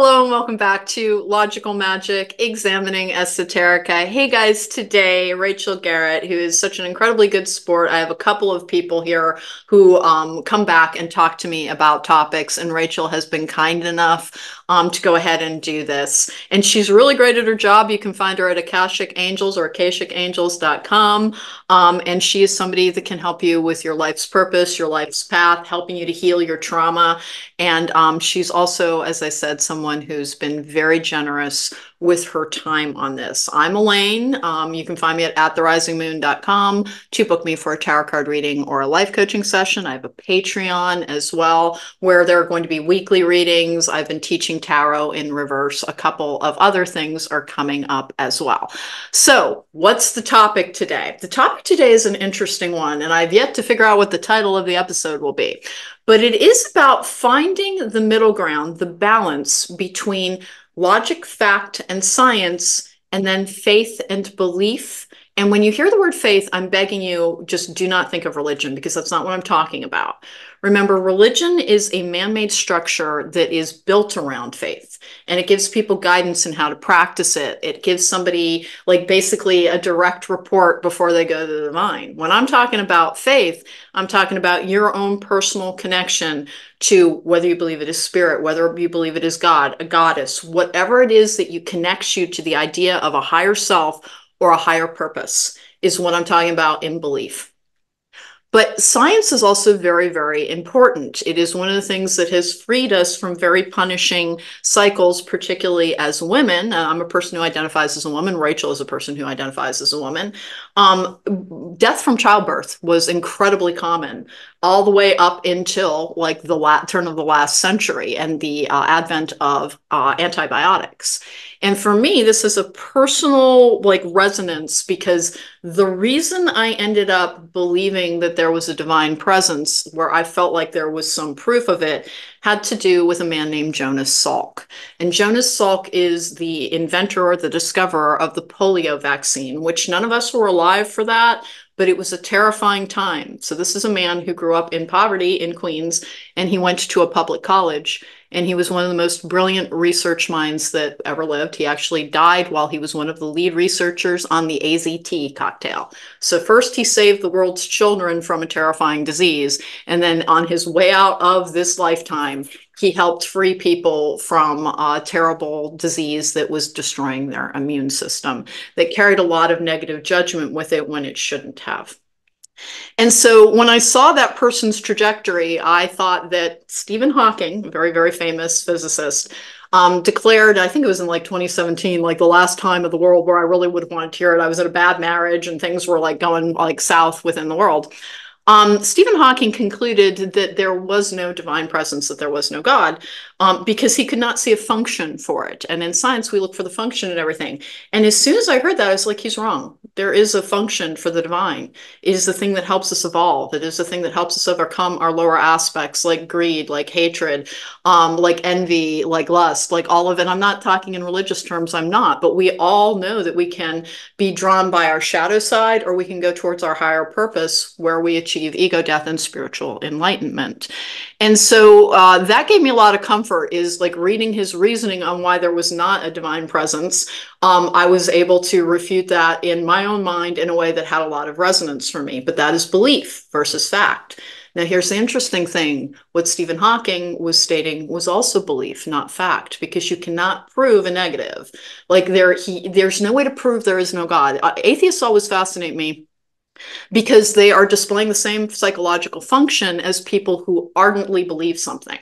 Hello and welcome back to Logical Magic Examining Esoterica. Hey guys, today Rachel Garrett, who is such an incredibly good sport. I have a couple of people here who come back and talk to me about topics, and Rachel has been kind enough to go ahead and do this. And she's really great at her job. You can find her at Akashic Angels or AkashicAngels.com. And she is somebody that can help you with your life's purpose, your life's path, helping you to heal your trauma. And she's also, as I said, someone who's been very generous with her time on this. I'm Alane. You can find me at attherisingmoon.com to book me for a tarot card reading or a life coaching session. I have a Patreon as well, where there are going to be weekly readings. I've been teaching tarot in reverse. A couple of other things are coming up as well. So what's the topic today? The topic today is an interesting one, and I've yet to figure out what the title of the episode will be. But it is about finding the middle ground, the balance between logic, fact, and science, and then faith and belief. And when you hear the word faith, I'm begging you, just do not think of religion, because that's not what I'm talking about. Remember, religion is a man-made structure that is built around faith, and it gives people guidance in how to practice it. It gives somebody like basically a direct report before they go to the divine. When I'm talking about faith, I'm talking about your own personal connection to whether you believe it is spirit, whether you believe it is God, a goddess, whatever it is that you connects you to the idea of a higher self or a higher purpose is what I'm talking about in belief. But science is also very, very important. It is one of the things that has freed us from very punishing cycles, particularly as women. I'm a person who identifies as a woman. Rachel is a person who identifies as a woman. Death from childbirth was incredibly common all the way up until like the turn of the last century and the advent of antibiotics. And for me, this is a personal like resonance, because the reason I ended up believing that there was a divine presence, where I felt like there was some proof of it, had to do with a man named Jonas Salk. And Jonas Salk is the inventor or the discoverer of the polio vaccine, which none of us were alive for that, but it was a terrifying time. So this is a man who grew up in poverty in Queens, and he went to a public college, and he was one of the most brilliant research minds that ever lived. He actually died while he was one of the lead researchers on the AZT cocktail. So first he saved the world's children from a terrifying disease, and then on his way out of this lifetime, he helped free people from a terrible disease that was destroying their immune system, that carried a lot of negative judgment with it when it shouldn't have. And so when I saw that person's trajectory, I thought that Stephen Hawking, a very, very famous physicist, declared, I think it was in like 2017, like the last time of the world where I really would have wanted to hear it. I was in a bad marriage and things were like going like south within the world. Stephen Hawking concluded that there was no divine presence, that there was no God, because he could not see a function for it. And in science, we look for the function and everything. And as soon as I heard that, I was like, he's wrong. There is a function for the divine. It is the thing that helps us evolve. It is the thing that helps us overcome our lower aspects, like greed, like hatred, like envy, like lust, like all of it. I'm not talking in religious terms. I'm not. But we all know that we can be drawn by our shadow side, or we can go towards our higher purpose, where we achieve ego death and spiritual enlightenment. And so that gave me a lot of comfort, is like reading his reasoning on why there was not a divine presence. I was able to refute that in my own mind in a way that had a lot of resonance for me. But that is belief versus fact. Now, here's the interesting thing. What Stephen Hawking was stating was also belief, not fact, because you cannot prove a negative. Like there's no way to prove there is no God. Atheists always fascinate me, because they are displaying the same psychological function as people who ardently believe something.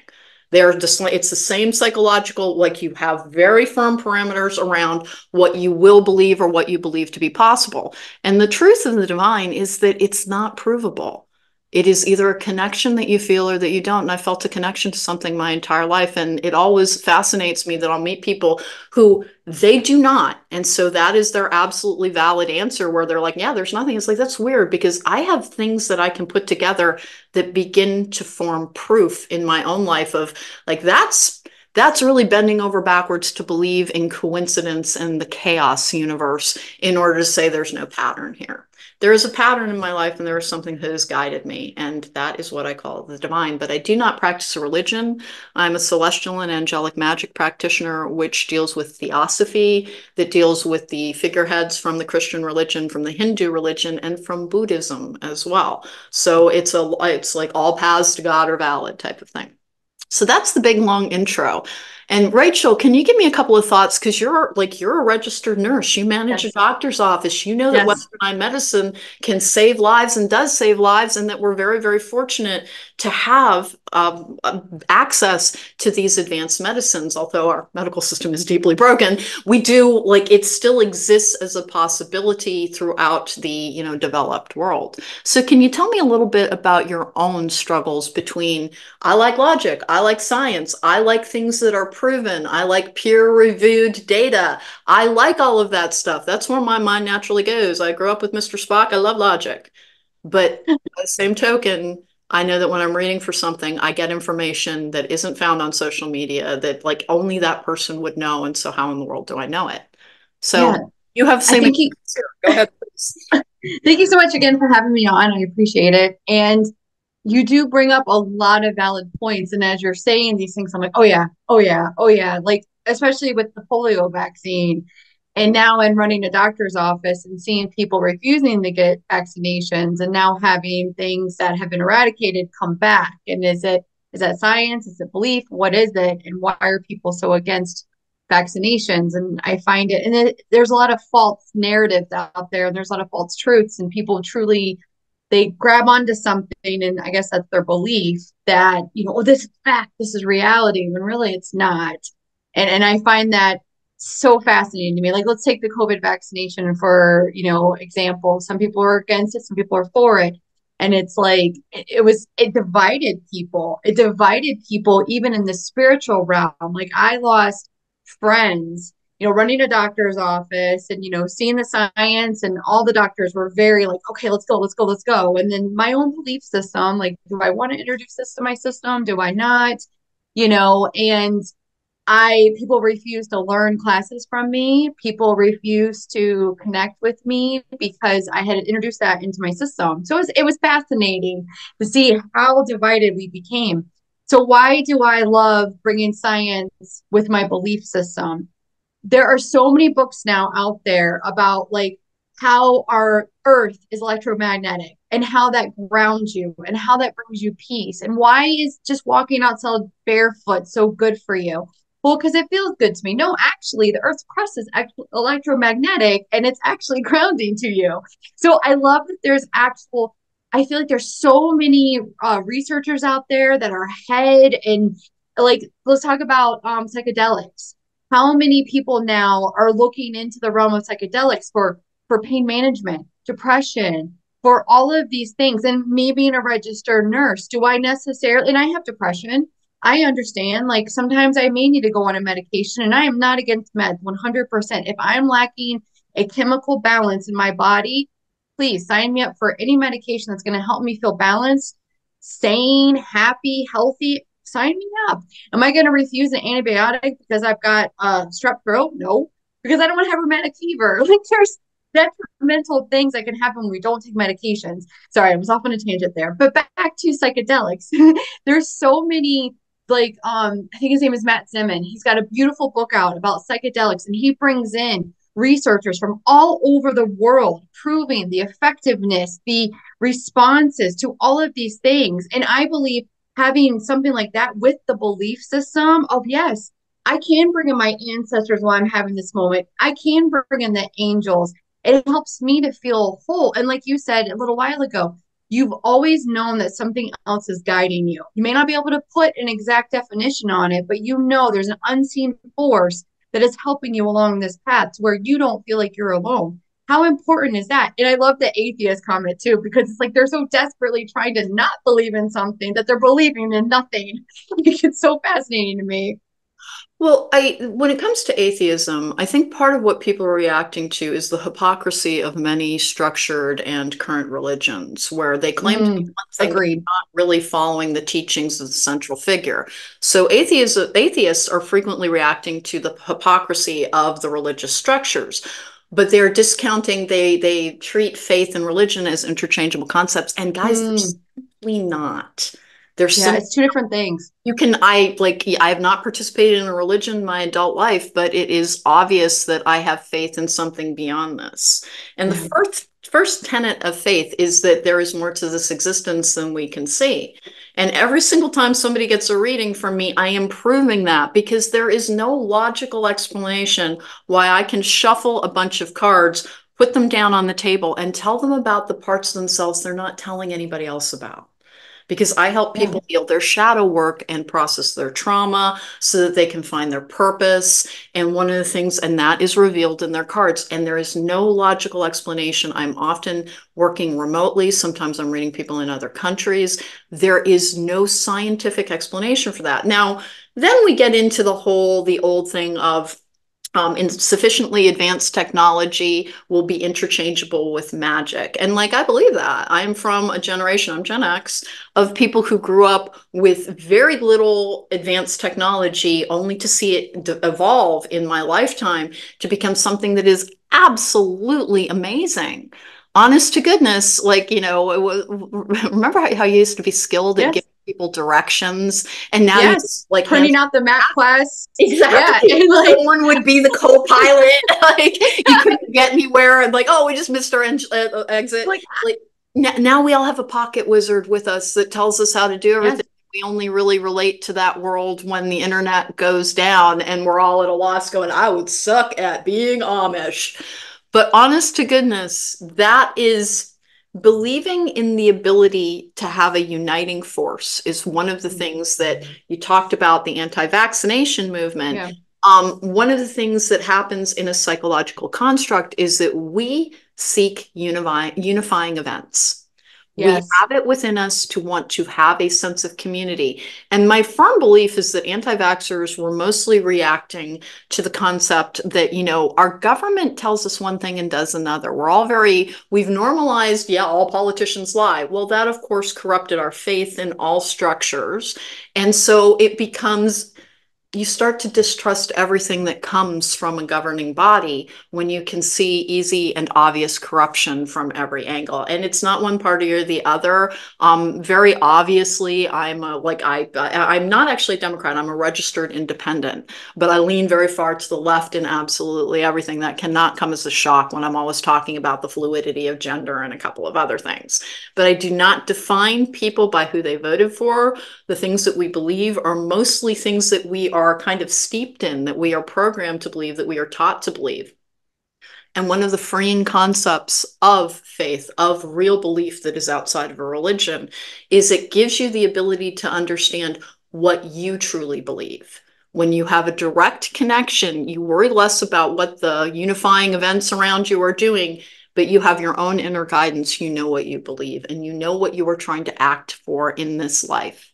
It's the same psychological, like you have very firm parameters around what you will believe or what you believe to be possible. And the truth of the divine is that it's not provable. It is either a connection that you feel or that you don't. And I felt a connection to something my entire life. And it always fascinates me that I'll meet people who they do not. And so that is their absolutely valid answer, where they're like, yeah, there's nothing. It's like, that's weird, because I have things that I can put together that begin to form proof in my own life of like, that's really bending over backwards to believe in coincidence and the chaos universe in order to say there's no pattern here. there is a pattern in my life and there is something that has guided me. And that is what I call the divine. But I do not practice a religion. I'm a celestial and angelic magic practitioner, which deals with theosophy, that deals with the figureheads from the Christian religion, from the Hindu religion, and from Buddhism as well. So it's like all paths to God are valid type of thing. So that's the big long intro. And Rachel, can you give me a couple of thoughts? Because you're a registered nurse. You manage a doctor's office. You know that Western medicine can save lives and does save lives, and that we're very, very fortunate to have access to these advanced medicines. Although our medical system is deeply broken, we do, like, it still exists as a possibility throughout the developed world. So can you tell me a little bit about your own struggles between, I like logic, I like science, I like things that are proven, I like peer-reviewed data, I like all of that stuff. That's where my mind naturally goes. I grew up with Mr. Spock. I love logic. But by the same token, I know that when I'm reading for something, I get information that isn't found on social media that, like, only that person would know. And so how in the world do I know it? So you have the same experience here. Go ahead, please. Thank you so much again for having me on. I appreciate it. And you do bring up a lot of valid points. And as you're saying these things, I'm like, oh yeah. Like, especially with the polio vaccine. And now in running a doctor's office and seeing people refusing to get vaccinations and now having things that have been eradicated come back. And is that science? Is it belief? What is it? And why are people so against vaccinations? And I find it, and there's a lot of false narratives out there, and there's a lot of false truths, and people truly, they grab onto something, and I guess that's their belief that, oh, this is fact, this is reality, when really it's not. And I find that so fascinating to me. Like, let's take the COVID vaccination for, example. Some people are against it, some people are for it. And it's like, it divided people. It divided people even in the spiritual realm. Like, I lost friends, running a doctor's office and, seeing the science, and all the doctors were very like, okay, let's go. And then my own belief system, like, do I want to introduce this to my system? Do I not? And people refuse to learn classes from me. People refuse to connect with me because I had introduced that into my system. So it was fascinating to see how divided we became. So why do I love bringing science with my belief system? There are so many books now out there about, like, how our earth is electromagnetic and how that grounds you and how that brings you peace. And why is just walking outside barefoot so good for you? Well, because it feels good to me. No, actually, the earth's crust is electromagnetic, and it's actually grounding to you. So I love that there's actual, I feel like there's so many researchers out there that are ahead. And, like, let's talk about psychedelics. How many people now are looking into the realm of psychedelics for pain management, depression, for all of these things? And me being a registered nurse, do I necessarily, and I have depression, I understand, like, sometimes I may need to go on a medication, and I am not against meds 100%. If I'm lacking a chemical balance in my body, please sign me up for any medication that's going to help me feel balanced, sane, happy, healthy. Sign me up. Am I going to refuse an antibiotic because I've got strep throat? No, because I don't want to have rheumatic fever. Like, there's detrimental things that can happen when we don't take medications. Sorry, I was off on a tangent there. But back to psychedelics. There's so many, like, I think his name is Matt Zimmon. He's got a beautiful book out about psychedelics, and he brings in researchers from all over the world proving the effectiveness, the responses to all of these things. And I believe having something like that with the belief system of, yes, I can bring in my ancestors while I'm having this moment. I can bring in the angels. It helps me to feel whole. And like you said a little while ago, you've always known that something else is guiding you. You may not be able to put an exact definition on it, but there's an unseen force that is helping you along this path where you don't feel like you're alone. How important is that? And I love the atheist comment too, because it's like they're so desperately trying to not believe in something that they're believing in nothing. It's so fascinating to me. Well, when it comes to atheism, I think part of what people are reacting to is the hypocrisy of many structured and current religions, where they claim to be one thing, agreed, not really following the teachings of the central figure. So atheists are frequently reacting to the hypocrisy of the religious structures. but they're discounting, they treat faith and religion as interchangeable concepts. And guys, they're simply not. It's two different things. I have not participated in a religion in my adult life, but it is obvious that I have faith in something beyond this. And the first tenet of faith is that there is more to this existence than we can see. And every single time somebody gets a reading from me, I am proving that, because there is no logical explanation why I can shuffle a bunch of cards, put them down on the table, and tell them about the parts of themselves they're not telling anybody else about. Because I help people heal their shadow work and process their trauma so that they can find their purpose. And one of the things, and that is revealed in their cards. And there is no logical explanation. I'm often working remotely. Sometimes I'm reading people in other countries. There is no scientific explanation for that. Now, then we get into the old thing of sufficiently advanced technology will be interchangeable with magic. And I believe that. I'm from a generation, I'm Gen X, of people who grew up with very little advanced technology, only to see it evolve in my lifetime to become something that is absolutely amazing. Honest to goodness, remember how you used to be skilled at giving people directions, and now you're just, printing out the map quest. Exactly. Yeah. And someone would be the co-pilot. You couldn't get anywhere, and we just missed our exit. Now we all have a pocket wizard with us that tells us how to do everything. We only really relate to that world when the internet goes down, and we're all at a loss going, I would suck at being Amish. But honest to goodness, that is believing in the ability to have a uniting force is one of the things that you talked about, the anti-vaccination movement. Yeah. One of the things that happens in a psychological construct is that we seek unifying events. Yes. We have it within us to want to have a sense of community. And my firm belief is that anti-vaxxers were mostly reacting to the concept that, our government tells us one thing and does another. We've normalized, all politicians lie. Well, that, of course, corrupted our faith in all structures. And so it becomes, you start to distrust everything that comes from a governing body when you can see easy and obvious corruption from every angle. And it's not one party or the other. Very obviously, I'm not actually a Democrat. I'm a registered independent, but I lean very far to the left in absolutely everything. That cannot come as a shock when I'm always talking about the fluidity of gender and a couple of other things. But I do not define people by who they voted for. The things that we believe are mostly things that we are kind of steeped in, that we are programmed to believe, that we are taught to believe. And one of the freeing concepts of faith, of real belief that is outside of a religion, is it gives you the ability to understand what you truly believe. When you have a direct connection, you worry less about what the unifying events around you are doing, but you have your own inner guidance. You know what you believe, and you know what you are trying to act for in this life.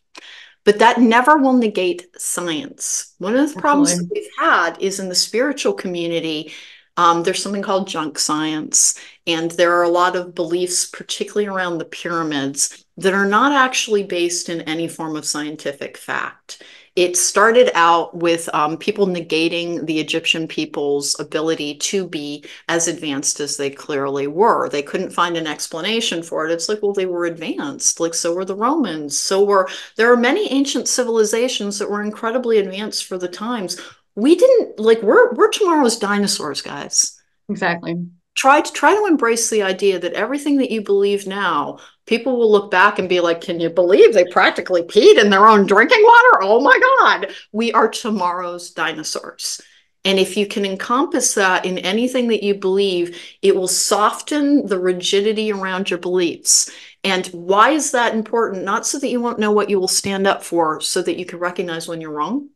But that never will negate science. One of the problems that we've had is in the spiritual community, there's something called junk science. And there are a lot of beliefs, particularly around the pyramids, that are not actually based in any form of scientific fact. It started out with people negating the Egyptian people's ability to be as advanced as they clearly were. They couldn't find an explanation for it. It's they were advanced. So were the Romans. There are many ancient civilizations that were incredibly advanced for the times. We didn't, we're tomorrow's dinosaurs, guys. Exactly. Try to embrace the idea that everything that you believe now, people will look back and be like, can you believe they practically peed in their own drinking water? Oh my God. We are tomorrow's dinosaurs. And if you can encompass that in anything that you believe, it will soften the rigidity around your beliefs. And why is that important? Not so that you won't know what you will stand up for, so that you can recognize when you're wrong,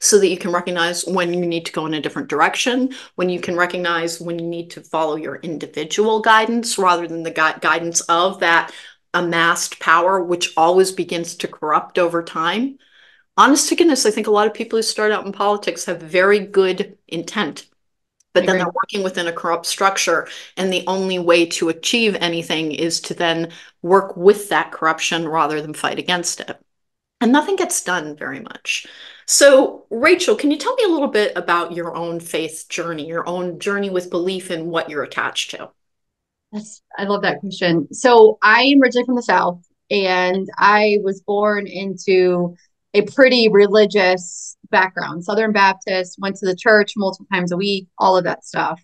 so that you can recognize when you need to go in a different direction, when you can recognize when you need to follow your individual guidance rather than the guidance of that amassed power, which always begins to corrupt over time. Honest to goodness, I think a lot of people who start out in politics have very good intent, but then they're working within a corrupt structure. And the only way to achieve anything is to then work with that corruption rather than fight against it. and nothing gets done very much. So Rachel, can you tell me a little bit about your own faith journey, your own journey with belief in what you're attached to? Yes, I love that question. So I am originally from the South, and I was born into a pretty religious background. Southern Baptist, went to the church multiple times a week, all of that stuff.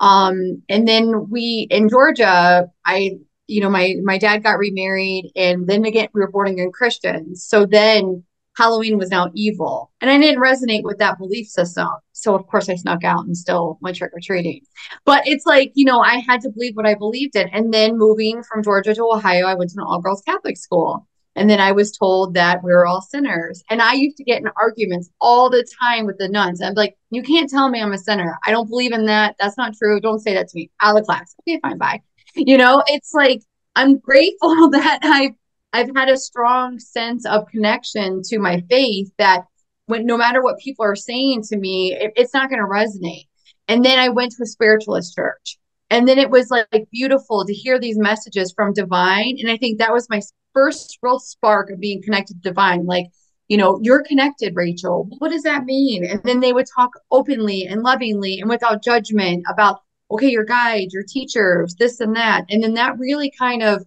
And then in Georgia, my dad got remarried, and then again, we were born again Christians. So then Halloween was now evil. And I didn't resonate with that belief system. So of course I snuck out and still went trick-or-treating. But it's like, I had to believe what I believed in. And then moving from Georgia to Ohio, I went to an all-girls Catholic school. And then I was told that we were all sinners. And I used to get in arguments all the time with the nuns. I'm like, you can't tell me I'm a sinner. I don't believe in that. That's not true. Don't say that to me. Out of class. Okay, fine, bye. It's like, I'm grateful that I've had a strong sense of connection to my faith that no matter what people are saying to me, it's not going to resonate. And then I went to a spiritualist church, and then it was like beautiful to hear these messages from divine. And I think that was my first real spark of being connected to divine. Like, you're connected, Rachel. What does that mean? And then they would talk openly and lovingly and without judgment about, okay, your guide, your teachers, this and that. And then that really kind of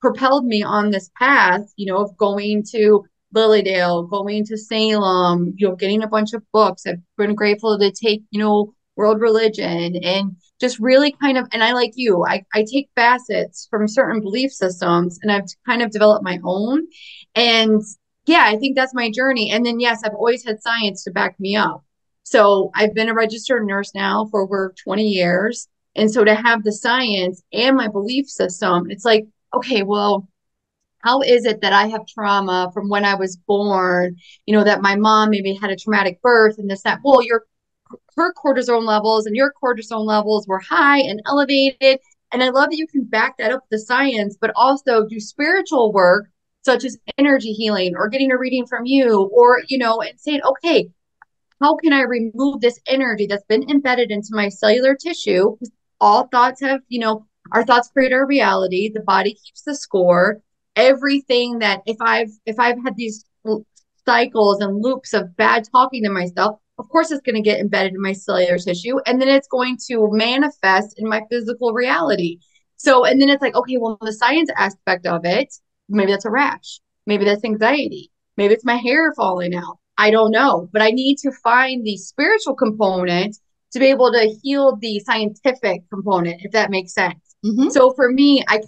propelled me on this path, of going to Lilydale, going to Salem, getting a bunch of books. I've been grateful to take, world religion, and just really kind of, and I, like you, I take facets from certain belief systems, and I've kind of developed my own. And yeah, I think that's my journey. And then, yes, I've always had science to back me up. So I've been a registered nurse now for over 20 years. And so to have the science and my belief system, it's like, okay, well, how is it that I have trauma from when I was born? That my mom maybe had a traumatic birth and this, that. Well, her cortisone levels and your cortisone levels were high and elevated. And I love that you can back that up with the science, but also do spiritual work, such as energy healing or getting a reading from you, or, and saying, okay, how can I remove this energy that's been embedded into my cellular tissue? All thoughts have, our thoughts create our reality. The body keeps the score. Everything that if I've had these cycles and loops of bad talking to myself, of course it's going to get embedded in my cellular tissue, and then it's going to manifest in my physical reality. So, and then it's like, okay, well, the science aspect of it, maybe that's a rash, maybe that's anxiety, maybe it's my hair falling out. I don't know, but I need to find the spiritual component to be able to heal the scientific component, if that makes sense. Mm-hmm. So for me, I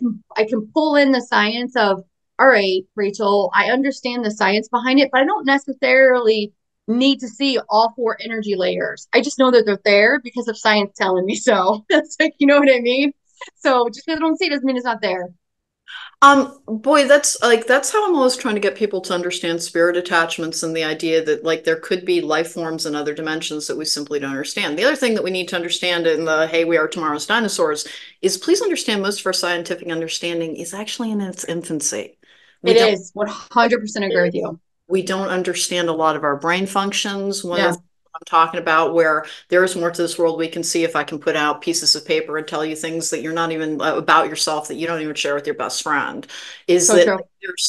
can pull in the science of, all right, Rachel, I understand the science behind it, but I don't necessarily need to see all four energy layers. I just know that they're there because of science telling me so. That's like, you know what I mean? So just because I don't see it doesn't mean it's not there. Boy, that's how I'm always trying to get people to understand spirit attachments and the idea that there could be life forms and other dimensions that we simply don't understand. The other thing that we need to understand in the, hey, we are tomorrow's dinosaurs, is please understand most of our scientific understanding is actually in its infancy. It is. 100% agree with you. We don't understand a lot of our brain functions. I'm talking about where there is more to this world we can see if I can put out pieces of paper and tell you things that you're not even about yourself, that you don't even share with your best friend, is so that true.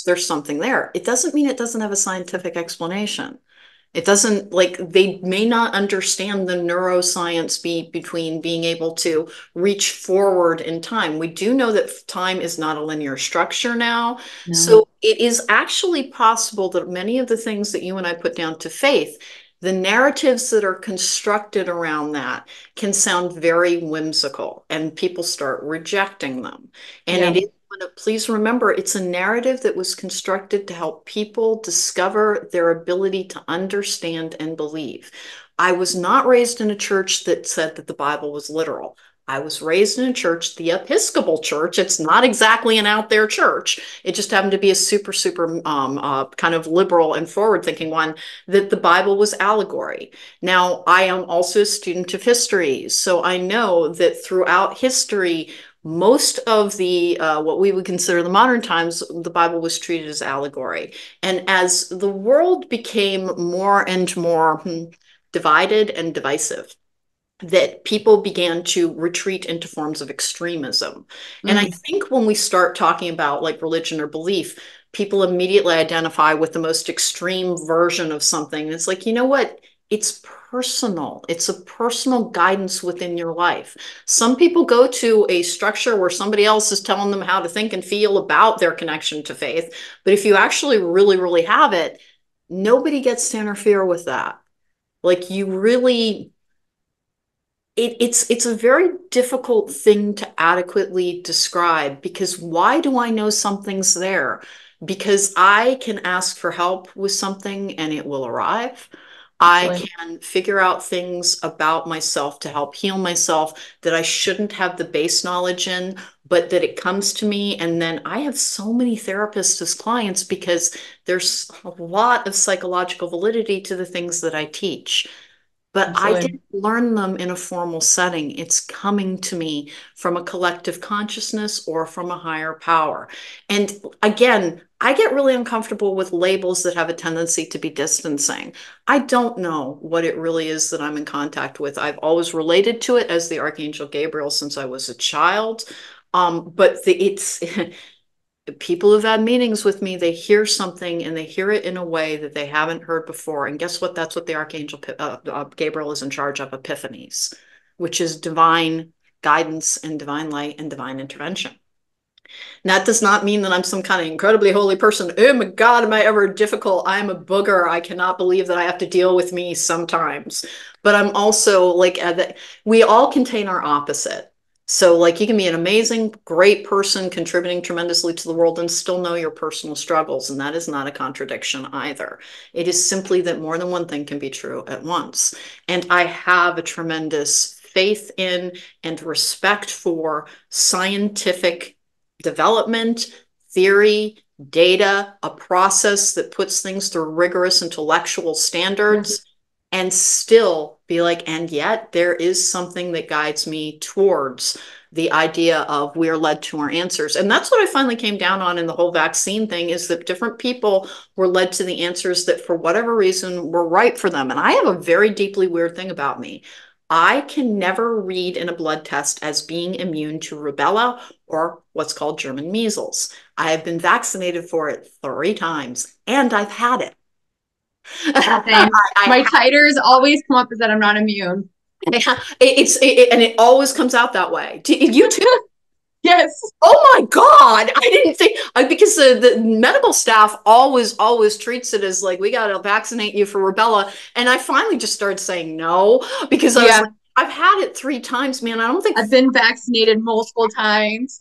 There's something there. It doesn't mean it doesn't have a scientific explanation. It doesn't, they may not understand the neuroscience between being able to reach forward in time. We do know that time is not a linear structure now. No. So it is actually possible that many of the things that you and I put down to faith, the narratives that are constructed around that can sound very whimsical, and people start rejecting them. And It is, please remember, it's a narrative that was constructed to help people discover their ability to understand and believe. I was not raised in a church that said that the Bible was literal. I was raised in a church, the Episcopal Church. It's not exactly an out there church. It just happened to be a super, super kind of liberal and forward thinking one, that the Bible was allegory. Now, I am also a student of history. So I know that throughout history, most of the what we would consider the modern times, the Bible was treated as allegory. And as the world became more and more divided and divisive, that people began to retreat into forms of extremism. Mm-hmm. And I think when we start talking about like religion or belief, people immediately identify with the most extreme version of something. And it's like, you know what? It's personal. It's a personal guidance within your life. Some people go to a structure where somebody else is telling them how to think and feel about their connection to faith. But if you actually really, really have it, nobody gets to interfere with that. Like you really... It's a very difficult thing to adequately describe, because why do I know something's there? Because I can ask for help with something and it will arrive. I can figure out things about myself to help heal myself that I shouldn't have the base knowledge in, but that it comes to me. And then I have so many therapists as clients because there's a lot of psychological validity to the things that I teach. But absolutely. I didn't learn them in a formal setting. It's coming to me from a collective consciousness or from a higher power. And again, I get really uncomfortable with labels that have a tendency to be distancing. I don't know what it really is that I'm in contact with. I've always related to it as the Archangel Gabriel since I was a child. But people who've had meetings with me, they hear something and they hear it in a way that they haven't heard before. And guess what? That's what the Archangel Gabriel is in charge of, epiphanies, which is divine guidance and divine light and divine intervention. And that does not mean that I'm some kind of incredibly holy person. Oh my God, am I ever difficult? I'm a booger. I cannot believe that I have to deal with me sometimes. But I'm also like, we all contain our opposite. So like you can be an amazing, great person contributing tremendously to the world and still know your personal struggles. And that is not a contradiction either. It is simply that more than one thing can be true at once. And I have a tremendous faith in and respect for scientific development, theory, data, a process that puts things through rigorous intellectual standards. Mm-hmm. And still be like, and yet there is something that guides me towards the idea of we are led to our answers. And that's what I finally came down on in the whole vaccine thing, is that different people were led to the answers that for whatever reason were right for them. And I have a very deeply weird thing about me. I can never read in a blood test as being immune to rubella or what's called German measles. I have been vaccinated for it 3 times and I've had it. My titers always come up as that I'm not immune. And it always comes out that way. You too? Yes. Oh my God. I didn't think, because the medical staff always treats it as like, we got to vaccinate you for rubella. And I finally just started saying no, because I was like, I've had it 3 times, man. I don't think I've been vaccinated multiple times.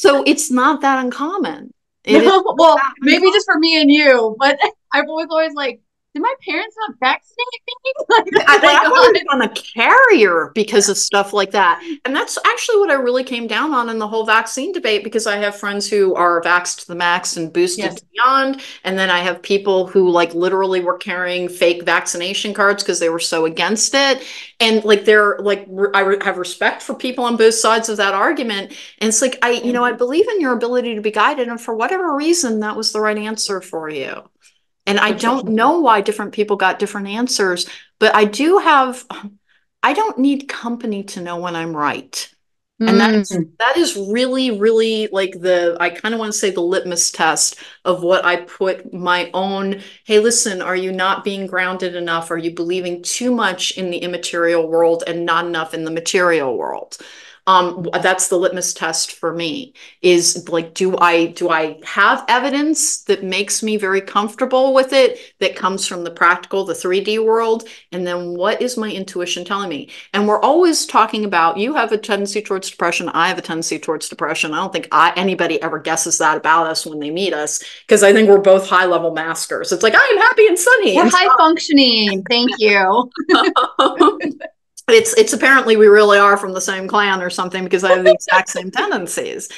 So it's not that uncommon. No, well, maybe just for me and you, but I've always like, did my parents not vaccinate me? Like, I wasn't on a carrier because of stuff like that. And that's actually what I really came down on in the whole vaccine debate, because I have friends who are vaxxed to the max and boosted to beyond. And then I have people who like literally were carrying fake vaccination cards because they were so against it. And like, they're like, I have respect for people on both sides of that argument. And it's like, you know, I believe in your ability to be guided. And for whatever reason, that was the right answer for you. And I don't know why different people got different answers, but I don't need company to know when I'm right. And that is really, really like I kind of want to say the litmus test of what I put my own, hey, listen, are you not being grounded enough? Are you believing too much in the immaterial world and not enough in the material world? That's the litmus test for me, is like, do I have evidence that makes me very comfortable with it, that comes from the practical, the 3D world? And then what is my intuition telling me? And we're always talking about, you have a tendency towards depression. I have a tendency towards depression. I don't think anybody ever guesses that about us when they meet us, because I think we're both high level maskers. It's like, I am happy and sunny. We're high functioning. Thank you. It's apparently we really are from the same clan or something, because I have the exact same tendencies.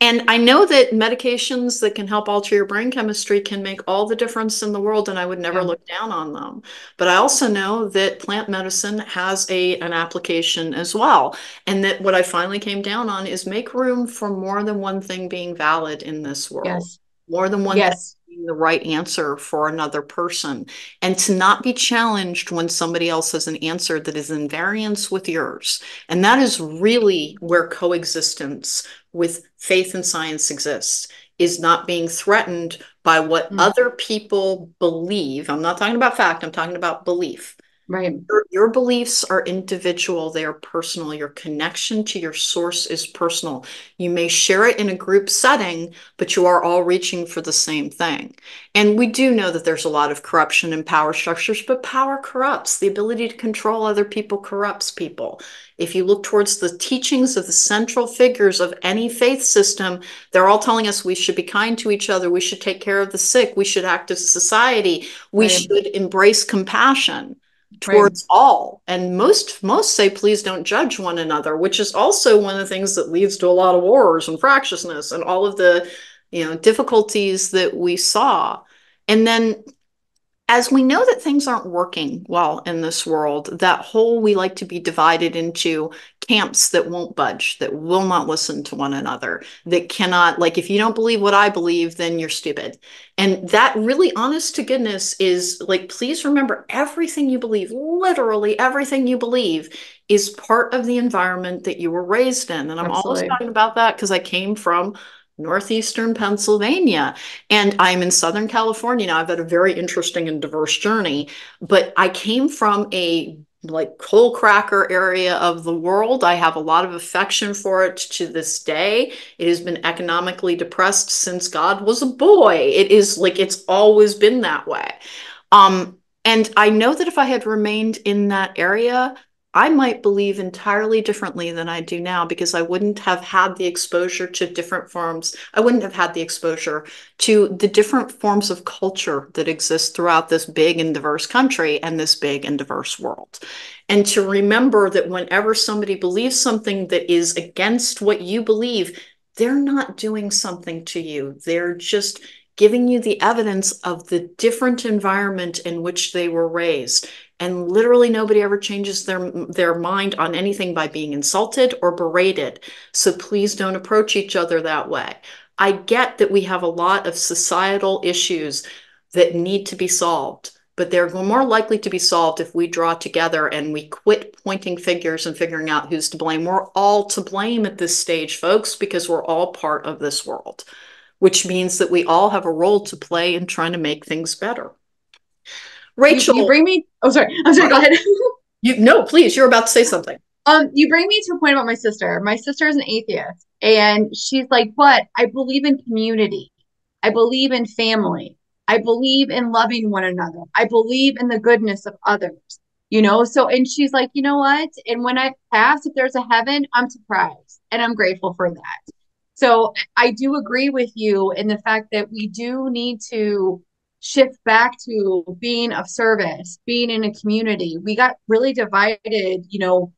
And I know that medications that can help alter your brain chemistry can make all the difference in the world, and I would never look down on them. But I also know that plant medicine has an application as well. And that what I finally came down on is make room for more than one thing being valid in this world. Yes. More than one thing being the right answer for another person, and to not be challenged when somebody else has an answer that is in variance with yours. And that is really where coexistence with faith and science exists, is not being threatened by what other people believe. I'm not talking about fact, I'm talking about belief. Right. Your beliefs are individual. They are personal. Your connection to your source is personal. You may share it in a group setting, but you are all reaching for the same thing. And we do know that there's a lot of corruption in power structures, but power corrupts. The ability to control other people corrupts people. If you look towards the teachings of the central figures of any faith system, they're all telling us we should be kind to each other. We should take care of the sick. We should act as a society. We should embrace compassion towards all. And most say, please don't judge one another, which is also one of the things that leads to a lot of wars and fractiousness and all of the, you know, difficulties that we saw. And then as we know that things aren't working well in this world, that whole, we like to be divided into camps that won't budge, that will not listen to one another, that cannot, like, if you don't believe what I believe, then you're stupid. And that really, honest to goodness, is like, please remember, everything you believe, literally everything you believe, is part of the environment that you were raised in. And I'm always talking about that because I came from Northeastern Pennsylvania, and I'm in Southern California now. I've had a very interesting and diverse journey, but I came from a like coal cracker area of the world. I have a lot of affection for it to this day. It has been economically depressed since God was a boy. It is like, it's always been that way. And I know that if I had remained in that area, I might believe entirely differently than I do now, because I wouldn't have had the exposure to different forms. I wouldn't have had the exposure to the different forms of culture that exist throughout this big and diverse country and this big and diverse world. And to remember that whenever somebody believes something that is against what you believe, they're not doing something to you. They're just giving you the evidence of the different environment in which they were raised. And literally nobody ever changes their mind on anything by being insulted or berated. So please don't approach each other that way. I get that we have a lot of societal issues that need to be solved, but they're more likely to be solved if we draw together and we quit pointing fingers and figuring out who's to blame. We're all to blame at this stage, folks, because we're all part of this world, which means that we all have a role to play in trying to make things better. Rachel, you bring me. Oh, sorry. I'm sorry. Go ahead. No, please. You're about to say something. You bring me to a point about my sister. My sister is an atheist, and she's like, "But I believe in community. I believe in family. I believe in loving one another. I believe in the goodness of others." You know. So, and she's like, "You know what? And when I pass, if there's a heaven, I'm surprised, and I'm grateful for that." So, I do agree with you in the fact that we do need to shift back to being of service, being in a community. We got really divided, you know,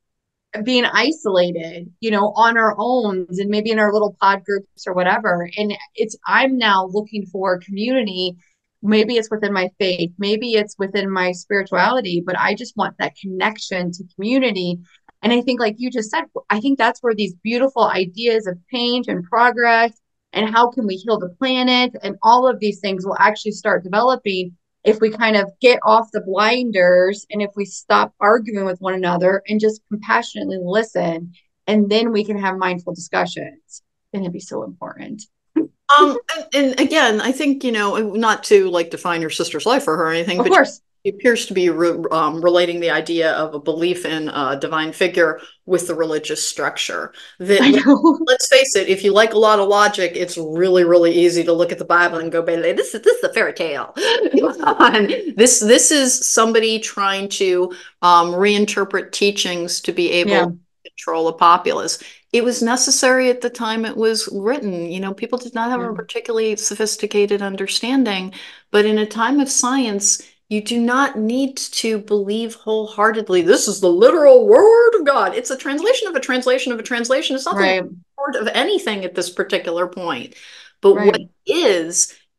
being isolated, you know, on our own and maybe in our little pod groups or whatever. And it's, I'm now looking for community. Maybe it's within my faith, maybe it's within my spirituality, but I just want that connection to community. And I think, like you just said, I think that's where these beautiful ideas of change and progress and how can we heal the planet and all of these things will actually start developing if we kind of get off the blinders and if we stop arguing with one another and just compassionately listen, and then we can have mindful discussions. And it'd be so important. And again, I think, you know, not to like define your sister's life or her or anything, but she appears to be relating the idea of a belief in a divine figure with the religious structure. Let's face it, if you like a lot of logic, it's really, really easy to look at the Bible and go, this is a fairy tale. This is somebody trying to reinterpret teachings to be able to control a populace. It was necessary at the time it was written. You know, people did not have a particularly sophisticated understanding, but in a time of science, you do not need to believe wholeheartedly. This is the literal word of God. It's a translation of a translation of a translation. It's not the word of anything at this particular point. But what it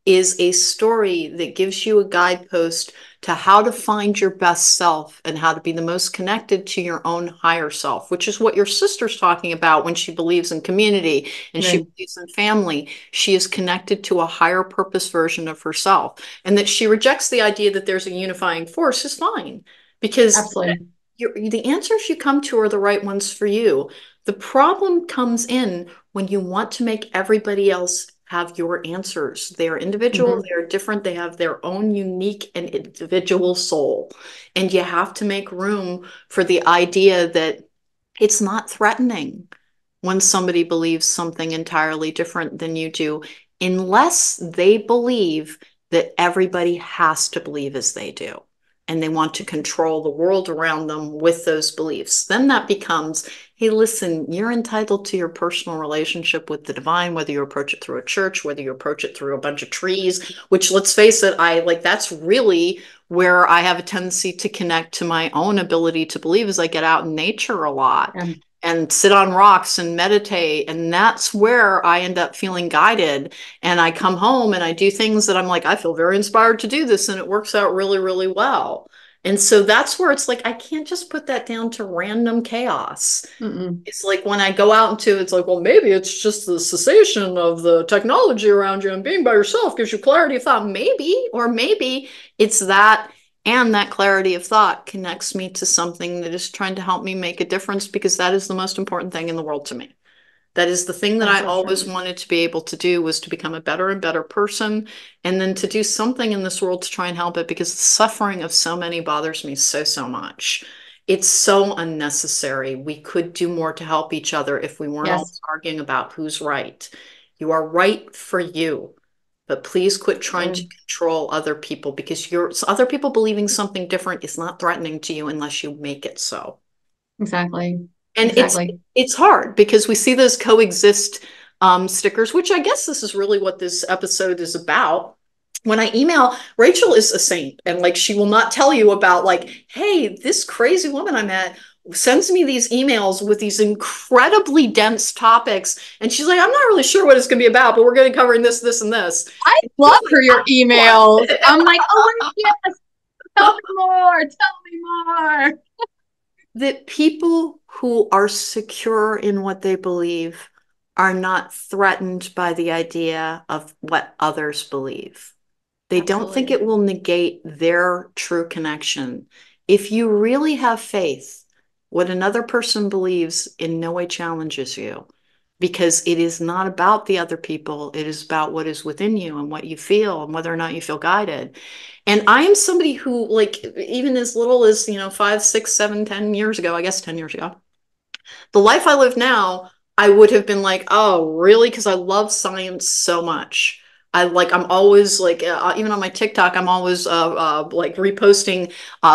is a story that gives you a guidepost to how to find your best self and how to be the most connected to your own higher self, which is what your sister's talking about when she believes in community and she believes in family. She is connected to a higher purpose version of herself, and that she rejects the idea that there's a unifying force is fine, because the answers you come to are the right ones for you. The problem comes in when you want to make everybody else have your answers. They are individual, they are different, they have their own unique and individual soul. And you have to make room for the idea that it's not threatening when somebody believes something entirely different than you do, unless they believe that everybody has to believe as they do, and they want to control the world around them with those beliefs. Then that becomes, hey, listen, you're entitled to your personal relationship with the divine, whether you approach it through a church, whether you approach it through a bunch of trees, which, let's face it, that's really where I have a tendency to connect to my own ability to believe, as I get out in nature a lot and sit on rocks and meditate. And that's where I end up feeling guided. And I come home and I do things that I'm like, I feel very inspired to do this. And it works out really, really well. And so that's where it's like, I can't just put that down to random chaos. It's like when I go out into, it's like, well, maybe it's just the cessation of the technology around you and being by yourself gives you clarity of thought. Maybe, or maybe it's that. And that clarity of thought connects me to something that is trying to help me make a difference, because that is the most important thing in the world to me. That is the thing that I always wanted to be able to do, was to become a better and better person, and then to do something in this world to try and help it, because the suffering of so many bothers me so, so much. It's so unnecessary. We could do more to help each other if we weren't always arguing about who's right. You are right for you. But please quit trying to control other people, because other people believing something different is not threatening to you unless you make it so. Exactly. It's hard, because we see those coexist stickers, which I guess this is really what this episode is about. When I email, Rachel is a saint, and she will not tell you about hey, this crazy woman I met sends me these emails with these incredibly dense topics. And she's like, I'm not really sure what it's going to be about, but we're going to cover this, this, and this. I love for your emails. I'm like, oh, yes, tell me more, tell me more. That people who are secure in what they believe are not threatened by the idea of what others believe. They don't think it will negate their true connection. If you really have faith, what another person believes in no way challenges you, because it is not about the other people. It is about what is within you and what you feel and whether or not you feel guided. And I am somebody who, even as little as, 5, 6, 7, 10 years ago, I guess 10 years ago, the life I live now, I would have been like, oh, really? Because I love science so much. I'm always even on my TikTok, I'm always reposting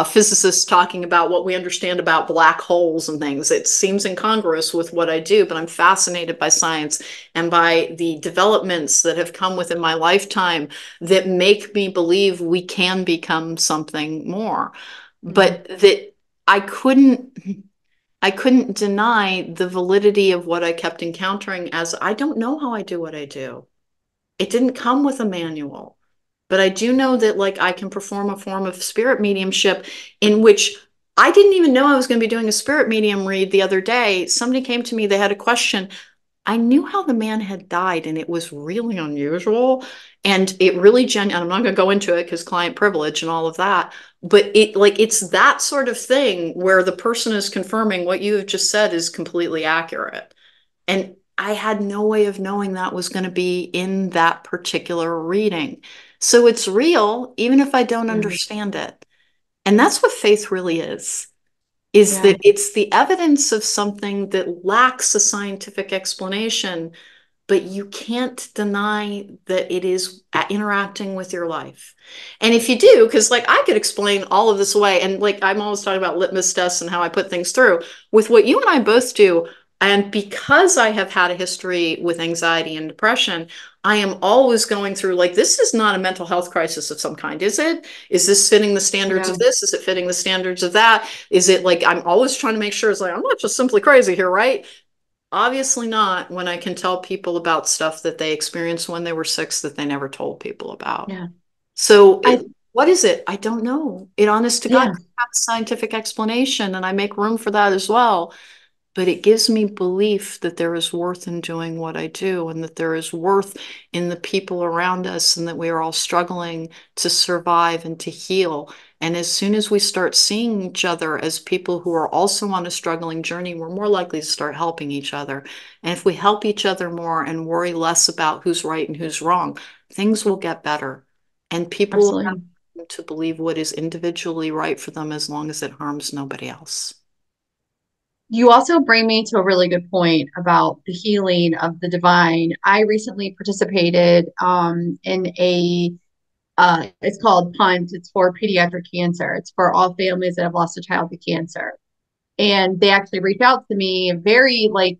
physicists talking about what we understand about black holes and things. It seems incongruous with what I do, but I'm fascinated by science and by the developments that have come within my lifetime that make me believe we can become something more. But that I couldn't deny the validity of what I kept encountering as, I don't know how I do what I do. It didn't come with a manual, but I do know that I can perform a form of spirit mediumship, in which I didn't even know I was going to be doing a spirit medium read the other day. Somebody came to me, they had a question. I knew how the man had died, and it was really unusual. And it really and I'm not going to go into it because client privilege and all of that, but it's that sort of thing where the person is confirming what you have just said is completely accurate. And I had no way of knowing that was going to be in that particular reading. So it's real, even if I don't understand it. And that's what faith really is that it's the evidence of something that lacks a scientific explanation, but you can't deny that it is interacting with your life. And if you do, because I could explain all of this away, and I'm always talking about litmus tests and how I put things through. With what you and I both do, and because I have had a history with anxiety and depression, I am always going through, this is not a mental health crisis of some kind, is it? Is this fitting the standards of this? Is it fitting the standards of that? Is it I'm always trying to make sure it's I'm not just simply crazy here, right? Obviously not when I can tell people about stuff that they experienced when they were 6 that they never told people about. Yeah. So what is it? I don't know. It, honest to God, has a scientific explanation, and I make room for that as well. But it gives me belief that there is worth in doing what I do, and that there is worth in the people around us, and that we are all struggling to survive and to heal. And as soon as we start seeing each other as people who are also on a struggling journey, we're more likely to start helping each other. And if we help each other more and worry less about who's right and who's wrong, things will get better. And people will have to believe what is individually right for them as long as it harms nobody else. You also bring me to a really good point about the healing of the divine. I recently participated in a, it's called PUNT. It's for pediatric cancer. It's for all families that have lost a child to cancer. And they actually reached out to me very, like,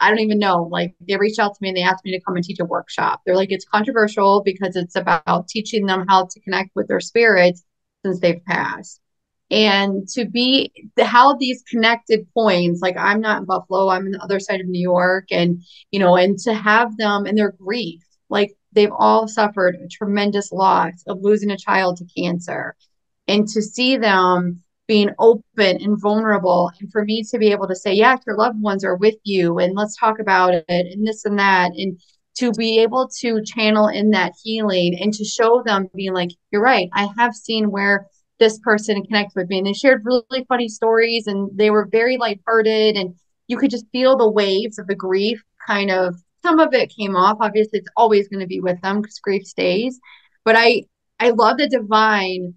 I don't even know. Like, they reached out to me and they asked me to come and teach a workshop. They're like, it's controversial because it's about teaching them how to connect with their spirits since they've passed. And to be how these connected points, like I'm not in Buffalo, I'm on the other side of New York, and, you know, and to have them in their grief, like they've all suffered a tremendous loss of losing a child to cancer, and to see them being open and vulnerable. And for me to be able to say, yeah, your loved ones are with you, and let's talk about it and this and that. And to be able to channel in that healing and to show them being like, you're right. I have seen where this person connected with me, and they shared really funny stories, and they were very lighthearted, and you could just feel the waves of the grief. Kind of some of it came off. Obviously, it's always going to be with them because grief stays. But I love the divine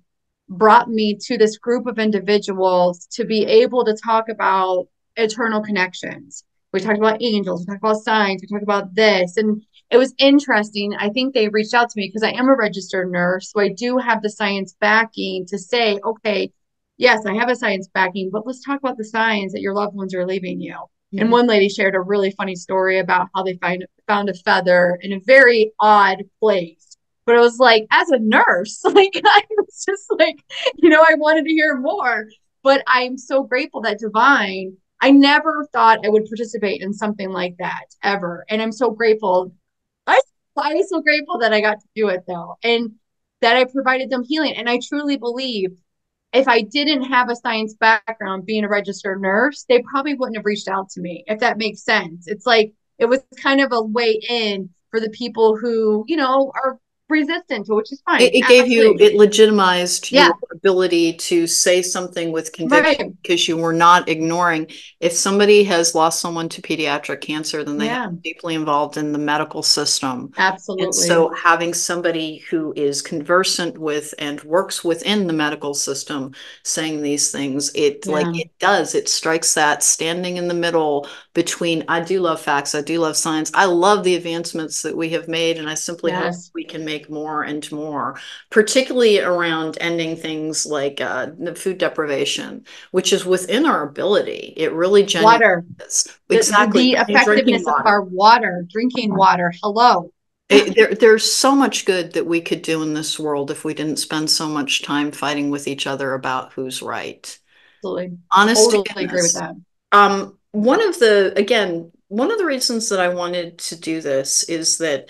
brought me to this group of individuals to be able to talk about eternal connections. We talked about angels, we talked about signs, we talked about this. And it was interesting. I think they reached out to me because I am a registered nurse. So I do have the science backing to say, okay, yes, I have a science backing, but let's talk about the signs that your loved ones are leaving you. Mm-hmm. And one lady shared a really funny story about how they found a feather in a very odd place. But it was like, as a nurse, like I was just like, you know, I wanted to hear more. But I'm so grateful that divine, I never thought I would participate in something like that ever. And I'm so grateful. I'm so grateful that I got to do it, though, and that I provided them healing. And I truly believe if I didn't have a science background, being a registered nurse, they probably wouldn't have reached out to me, if that makes sense. It's like it was kind of a way in for the people who, you know, are resistant to, which is fine. It gave you, it legitimized your ability to say something with conviction, because you were not ignoring. If somebody has lost someone to pediatric cancer, then they are deeply involved in the medical system. Absolutely. And so having somebody who is conversant with and works within the medical system saying these things, it strikes that standing in the middle between, I do love facts, I do love science, I love the advancements that we have made, and I simply hope we can make more and more, particularly around ending things like food deprivation, which is within our ability. It really generates the effectiveness of our water, drinking water. Hello. There's so much good that we could do in this world if we didn't spend so much time fighting with each other about who's right. Absolutely. Honestly, totally agree with that. One of the reasons that I wanted to do this is that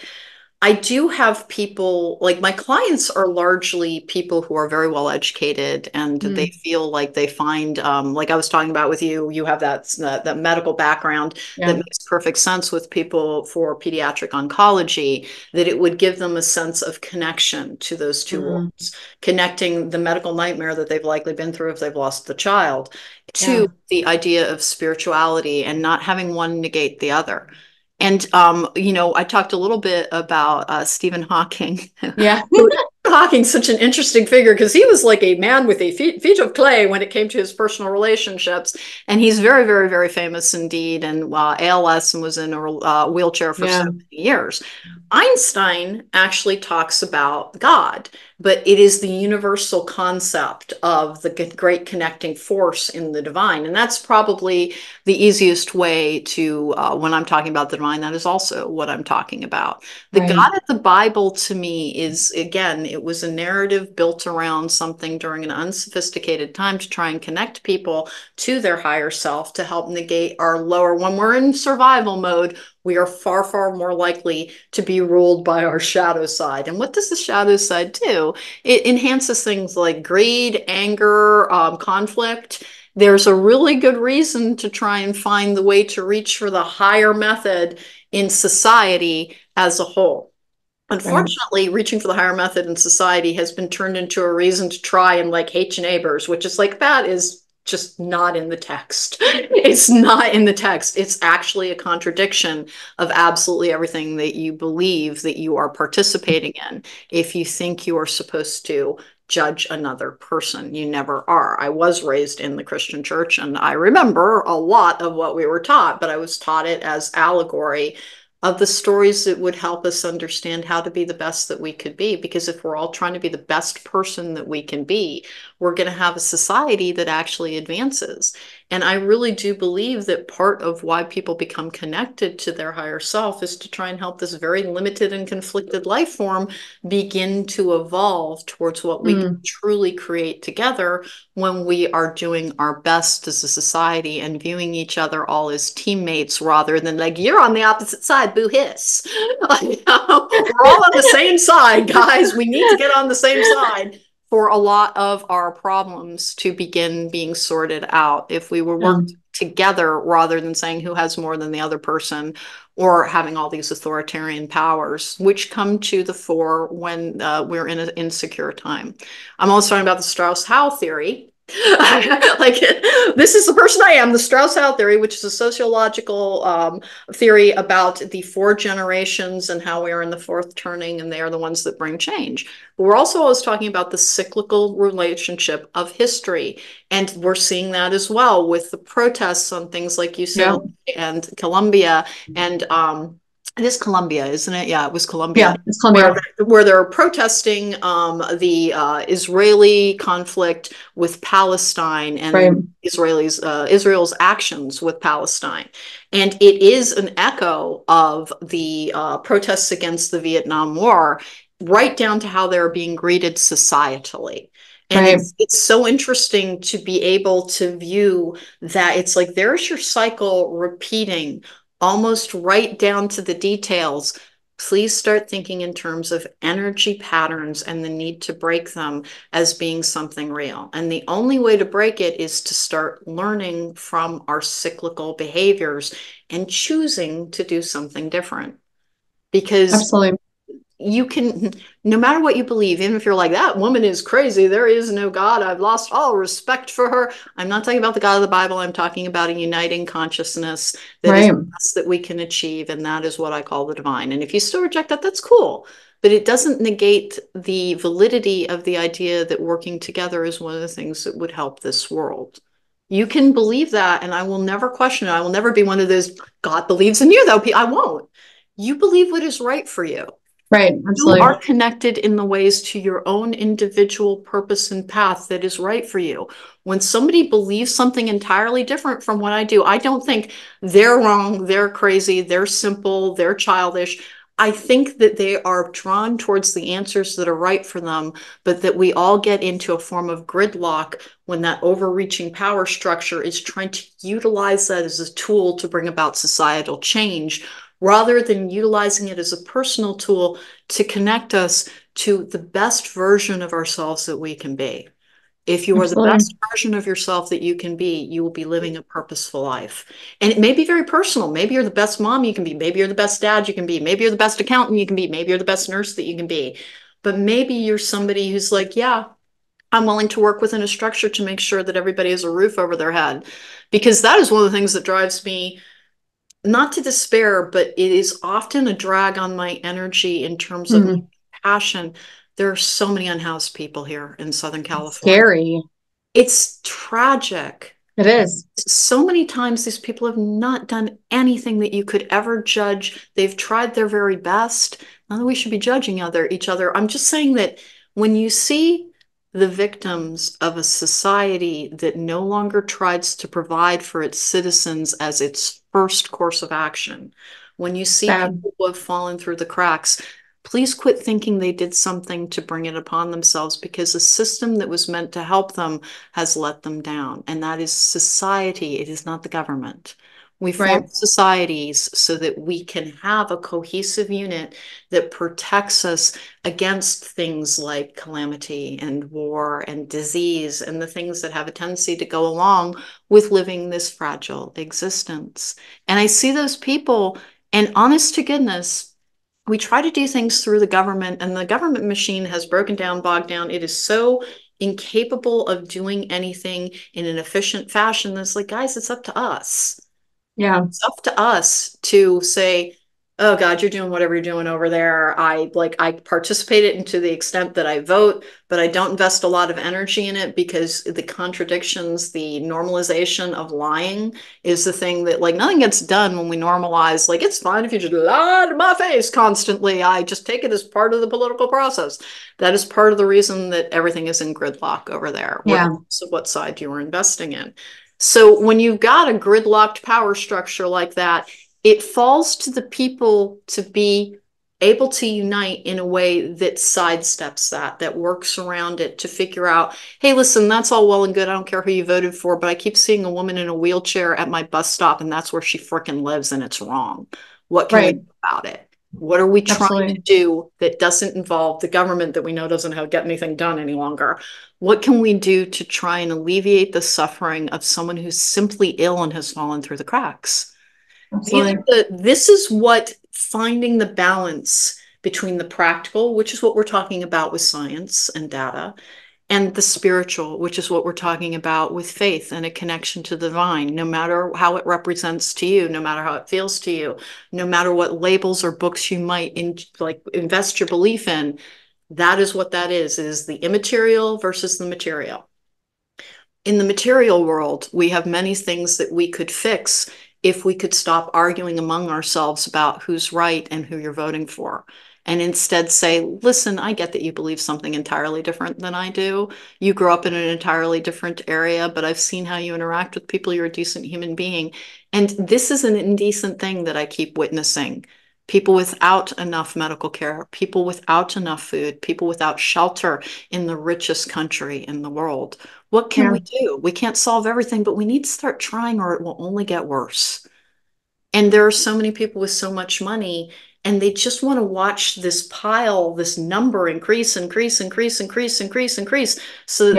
I do have people, like my clients are largely people who are very well educated, and they feel like they find, like I was talking about with you, you have that medical background that makes perfect sense with people for pediatric oncology, that it would give them a sense of connection to those two worlds, connecting the medical nightmare that they've likely been through if they've lost the child to the idea of spirituality, and not having one negate the other. And, you know, I talked a little bit about Stephen Hawking. Yeah. Hawking's such an interesting figure because he was like a man with a feet of clay when it came to his personal relationships. And he's very, very, very famous indeed. And ALS, and was in a wheelchair for so many years. Einstein actually talks about God but it is the universal concept of the great connecting force in the divine. And that's probably the easiest way to, when I'm talking about the divine, that is also what I'm talking about. The right. God of the Bible to me is, again, it was a narrative built around something during an unsophisticated time to try and connect people to their higher self, to help negate our lower. When we're in survival mode, we are far, far more likely to be ruled by our shadow side. And what does the shadow side do? It enhances things like greed, anger, conflict. There's a really good reason to try and find the way to reach for the higher method in society as a whole. Unfortunately, reaching for the higher method in society has been turned into a reason to try and like hate your neighbors, which is like, that is just not in the text. It's not in the text. It's actually a contradiction of absolutely everything that you believe that you are participating in. If you think you are supposed to judge another person, you never are. I was raised in the Christian church, and I remember a lot of what we were taught, but I was taught it as allegory of the stories that would help us understand how to be the best that we could be. Because if we're all trying to be the best person that we can be, we're going to have a society that actually advances. And I really do believe that part of why people become connected to their higher self is to try and help this very limited and conflicted life form begin to evolve towards what we can truly create together when we are doing our best as a society and viewing each other all as teammates rather than like, you're on the opposite side, boo hiss. You know? We're all on the same side, guys. We need to get on the same side for a lot of our problems to begin being sorted out. If we were working together rather than saying who has more than the other person or having all these authoritarian powers, which come to the fore when we're in an insecure time. I'm also talking about the Strauss-Howe theory. Like, this is the person I am, the Strauss-Howe theory, which is a sociological theory about the four generations and how we are in the fourth turning, and they are the ones that bring change. But we're also always talking about the cyclical relationship of history, and we're seeing that as well with the protests on things like UCLA and Columbia and it is Columbia, isn't it? Yeah, it was Columbia. Yeah, it's Columbia. Where they're protesting the Israeli conflict with Palestine and Israel's actions with Palestine. And it is an echo of the protests against the Vietnam War, right down to how they're being greeted societally. And it's so interesting to be able to view that it's like, there's your cycle repeating almost right down to the details. Please start thinking in terms of energy patterns and the need to break them as being something real. And the only way to break it is to start learning from our cyclical behaviors and choosing to do something different. Because you can, no matter what you believe, even if you're like, that woman is crazy, there is no God, I've lost all respect for her. I'm not talking about the God of the Bible. I'm talking about a uniting consciousness that is the best that we can achieve. And that is what I call the divine. And if you still reject that, that's cool. But it doesn't negate the validity of the idea that working together is one of the things that would help this world. You can believe that, and I will never question it. I will never be one of those, God believes in you, though. I won't. You believe what is right for you. Right, absolutely. You are connected in the ways to your own individual purpose and path that is right for you. When somebody believes something entirely different from what I do, I don't think they're wrong, they're crazy, they're simple, they're childish. I think that they are drawn towards the answers that are right for them, but that we all get into a form of gridlock when that overreaching power structure is trying to utilize that as a tool to bring about societal change, rather than utilizing it as a personal tool to connect us to the best version of ourselves that we can be. If you are the best version of yourself that you can be, you will be living a purposeful life. And it may be very personal. Maybe you're the best mom you can be. Maybe you're the best dad you can be. Maybe you're the best accountant you can be. Maybe you're the best nurse that you can be. But maybe you're somebody who's like, yeah, I'm willing to work within a structure to make sure that everybody has a roof over their head. Because that is one of the things that drives me, not to despair, but it is often a drag on my energy in terms of passion. There are so many unhoused people here in Southern California. It's scary. It's tragic. It is. So many times these people have not done anything that you could ever judge. They've tried their very best. Not that we should be judging each other. I'm just saying that When you see the victims of a society that no longer tries to provide for its citizens as its first course of action, when you see people who have fallen through the cracks, please quit thinking they did something to bring it upon themselves, because the system that was meant to help them has let them down. And that is society. It is not the government. We form societies so that we can have a cohesive unit that protects us against things like calamity and war and disease and the things that have a tendency to go along with living this fragile existence. And I see those people, and honest to goodness, we try to do things through the government, and the government machine has broken down, bogged down. It is so incapable of doing anything in an efficient fashion. It's like, guys, it's up to us. Yeah. It's up to us to say, oh God, you're doing whatever you're doing over there. I participate in it to the extent that I vote, but I don't invest a lot of energy in it, because the contradictions, the normalization of lying is the thing that, like, nothing gets done when we normalize, like, it's fine if you just lie to my face constantly. I just take it as part of the political process. That is part of the reason that everything is in gridlock over there. Yeah. Regardless of what side you are investing in. So when you've got a gridlocked power structure like that, it falls to the people to be able to unite in a way that sidesteps that works around it, to figure out, hey, listen, that's all well and good. I don't care who you voted for, but I keep seeing a woman in a wheelchair at my bus stop, and that's where she frickin' lives, and it's wrong. What can we do about it? What are we trying to do that doesn't involve the government that we know doesn't get anything done any longer? What can we do to try and alleviate the suffering of someone who's simply ill and has fallen through the cracks? This is what finding the balance between the practical, which is what we're talking about with science and data, and the spiritual, which is what we're talking about with faith and a connection to the divine, no matter how it represents to you, no matter how it feels to you, no matter what labels or books you might invest your belief in, that is what that is. It is the immaterial versus the material. In the material world, we have many things that we could fix if we could stop arguing among ourselves about who's right and who you're voting for. And instead say, listen, I get that you believe something entirely different than I do. You grew up in an entirely different area, but I've seen how you interact with people. You're a decent human being. And this is an indecent thing that I keep witnessing. People without enough medical care, people without enough food, people without shelter in the richest country in the world. What can we do? We can't solve everything, but we need to start trying, or it will only get worse. And there are so many people with so much money, and they just want to watch this pile, this number increase, so that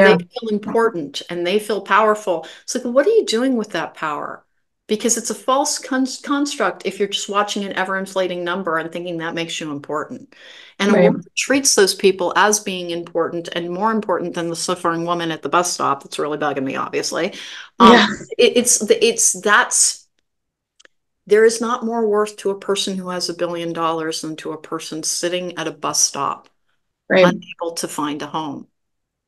they feel important and they feel powerful. It's like, what are you doing with that power? Because it's a false construct if you're just watching an ever-inflating number and thinking that makes you important. And a woman treats those people as being important, and more important than the suffering woman at the bus stop. That's really bugging me, obviously. There is not more worth to a person who has $1 billion than to a person sitting at a bus stop, unable to find a home.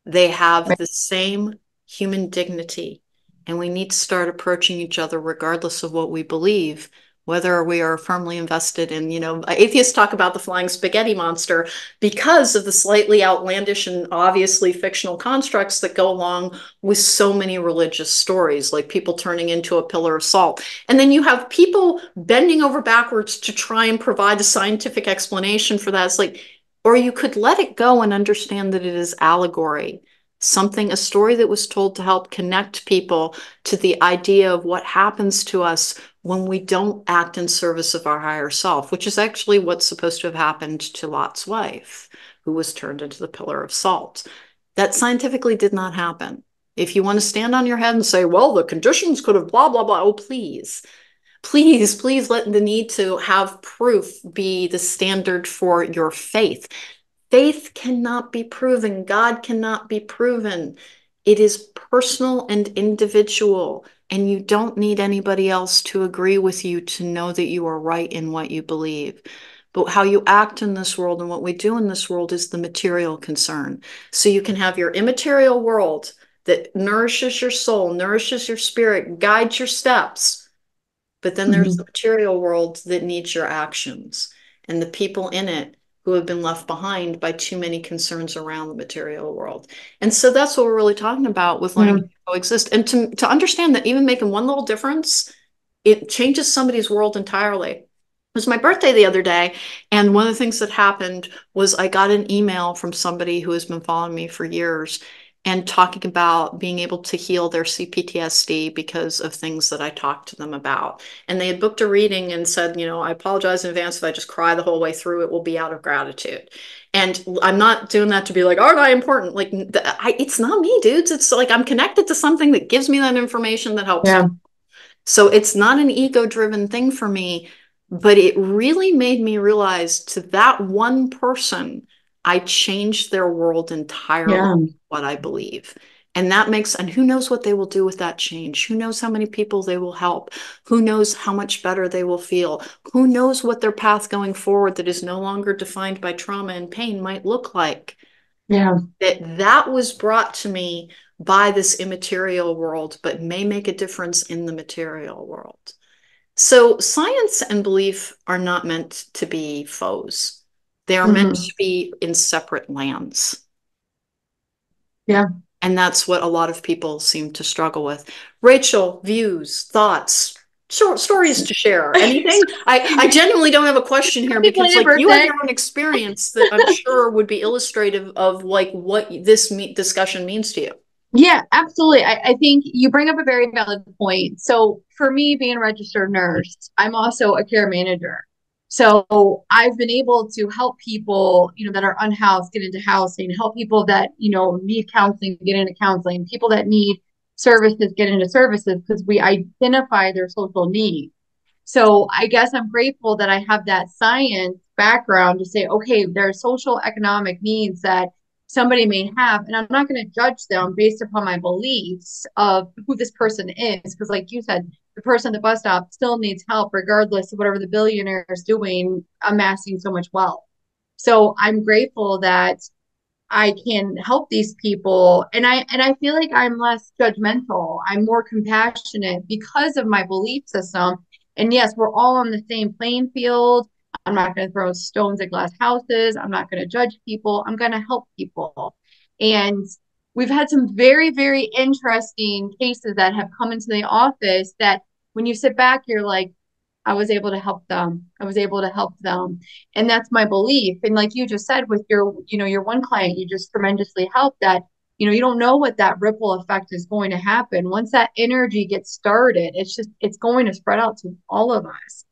They have the same human dignity, and we need to start approaching each other regardless of what we believe, whether we are firmly invested in, atheists talk about the flying spaghetti monster because of the slightly outlandish and obviously fictional constructs that go along with so many religious stories, like people turning into a pillar of salt. And then you have people bending over backwards to try and provide a scientific explanation for that. It's like, or you could let it go and understand that it is allegory. A story that was told to help connect people to the idea of what happens to us when we don't act in service of our higher self, which is actually what's supposed to have happened to Lot's wife, who was turned into the pillar of salt. That scientifically did not happen. If you want to stand on your head and say, well, the conditions could have blah, blah, blah. Oh, please. Please, please let the need to have proof be the standard for your faith. Faith cannot be proven. God cannot be proven. It is personal and individual, and you don't need anybody else to agree with you to know that you are right in what you believe. But how you act in this world and what we do in this world is the material concern. So you can have your immaterial world that nourishes your soul, nourishes your spirit, guides your steps. But then there's the material world that needs your actions, and the people in it who have been left behind by too many concerns around the material world. And so that's what we're really talking about with learning to coexist, and to understand that even making one little difference, it changes somebody's world entirely. It was my birthday the other day, and one of the things that happened was I got an email from somebody who has been following me for years and talking about being able to heal their CPTSD because of things that I talked to them about. And they had booked a reading and said, you know, I apologize in advance if I just cry the whole way through, it will be out of gratitude. And I'm not doing that to be like, aren't I important? Like, it's not me, dudes. It's like I'm connected to something that gives me that information that helps me. So it's not an ego-driven thing for me, but it really made me realize to that one person, I changed their world entirely, what I believe. And that makes, and who knows what they will do with that change? Who knows how many people they will help? Who knows how much better they will feel? Who knows what their path going forward that is no longer defined by trauma and pain might look like? Yeah. That was brought to me by this immaterial world, but may make a difference in the material world. So science and belief are not meant to be foes. They are meant to be in separate lands. Yeah. And that's what a lot of people seem to struggle with. Rachel, views, thoughts, short stories to share, anything? I genuinely don't have a question here because like you had your own experience that I'm sure would be illustrative of like what this discussion means to you. Yeah, absolutely. I think you bring up a very valid point. So for me, being a registered nurse, I'm also a care manager. So I've been able to help people, you know, that are unhoused get into housing, help people that, you know, need counseling get into counseling, people that need services get into services, because we identify their social need. So I guess I'm grateful that I have that science background to say, okay, there are social economic needs that somebody may have, and I'm not going to judge them based upon my beliefs of who this person is, because like you said, the person at the bus stop still needs help, regardless of whatever the billionaire is doing, amassing so much wealth. So I'm grateful that I can help these people. And I feel like I'm less judgmental. I'm more compassionate because of my belief system. And yes, we're all on the same playing field. I'm not going to throw stones at glass houses. I'm not going to judge people. I'm going to help people. And we've had some very, very interesting cases that have come into the office that when you sit back, you're like, I was able to help them. I was able to help them. And that's my belief. And like you just said with your, you know, your one client, you just tremendously helped that, you know, you don't know what that ripple effect is going to happen. Once that energy gets started, it's just, it's going to spread out to all of us.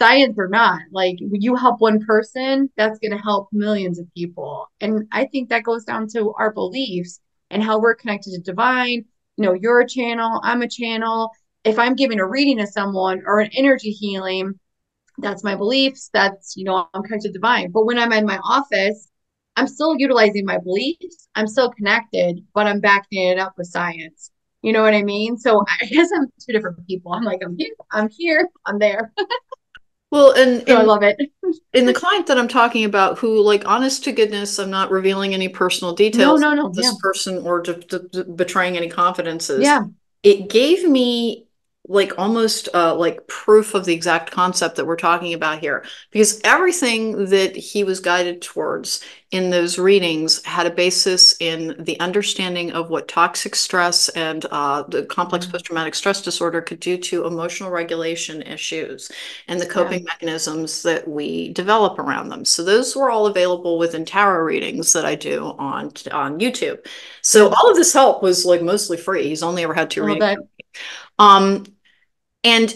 Science or not, like when you help one person, that's going to help millions of people. And I think that goes down to our beliefs and how we're connected to divine. You know, you're a channel, I'm a channel. If I'm giving a reading to someone or an energy healing, that's my beliefs. That's, you know, I'm connected to divine. But when I'm in my office, I'm still utilizing my beliefs. I'm still connected, but I'm backing it up with science. You know what I mean? So I guess I'm two different people. I'm like, I'm here, I'm there. Well, and so I love it. In the client that I'm talking about who, like, honest to goodness, I'm not revealing any personal details of this person or betraying any confidences. Yeah. It gave me like almost like proof of the exact concept that we're talking about here, because everything that he was guided towards in those readings had a basis in the understanding of what toxic stress and the complex post-traumatic stress disorder could do to emotional regulation issues and the coping mechanisms that we develop around them. So those were all available within tarot readings that I do on YouTube. So all of this help was like mostly free. He's only ever had two readings. And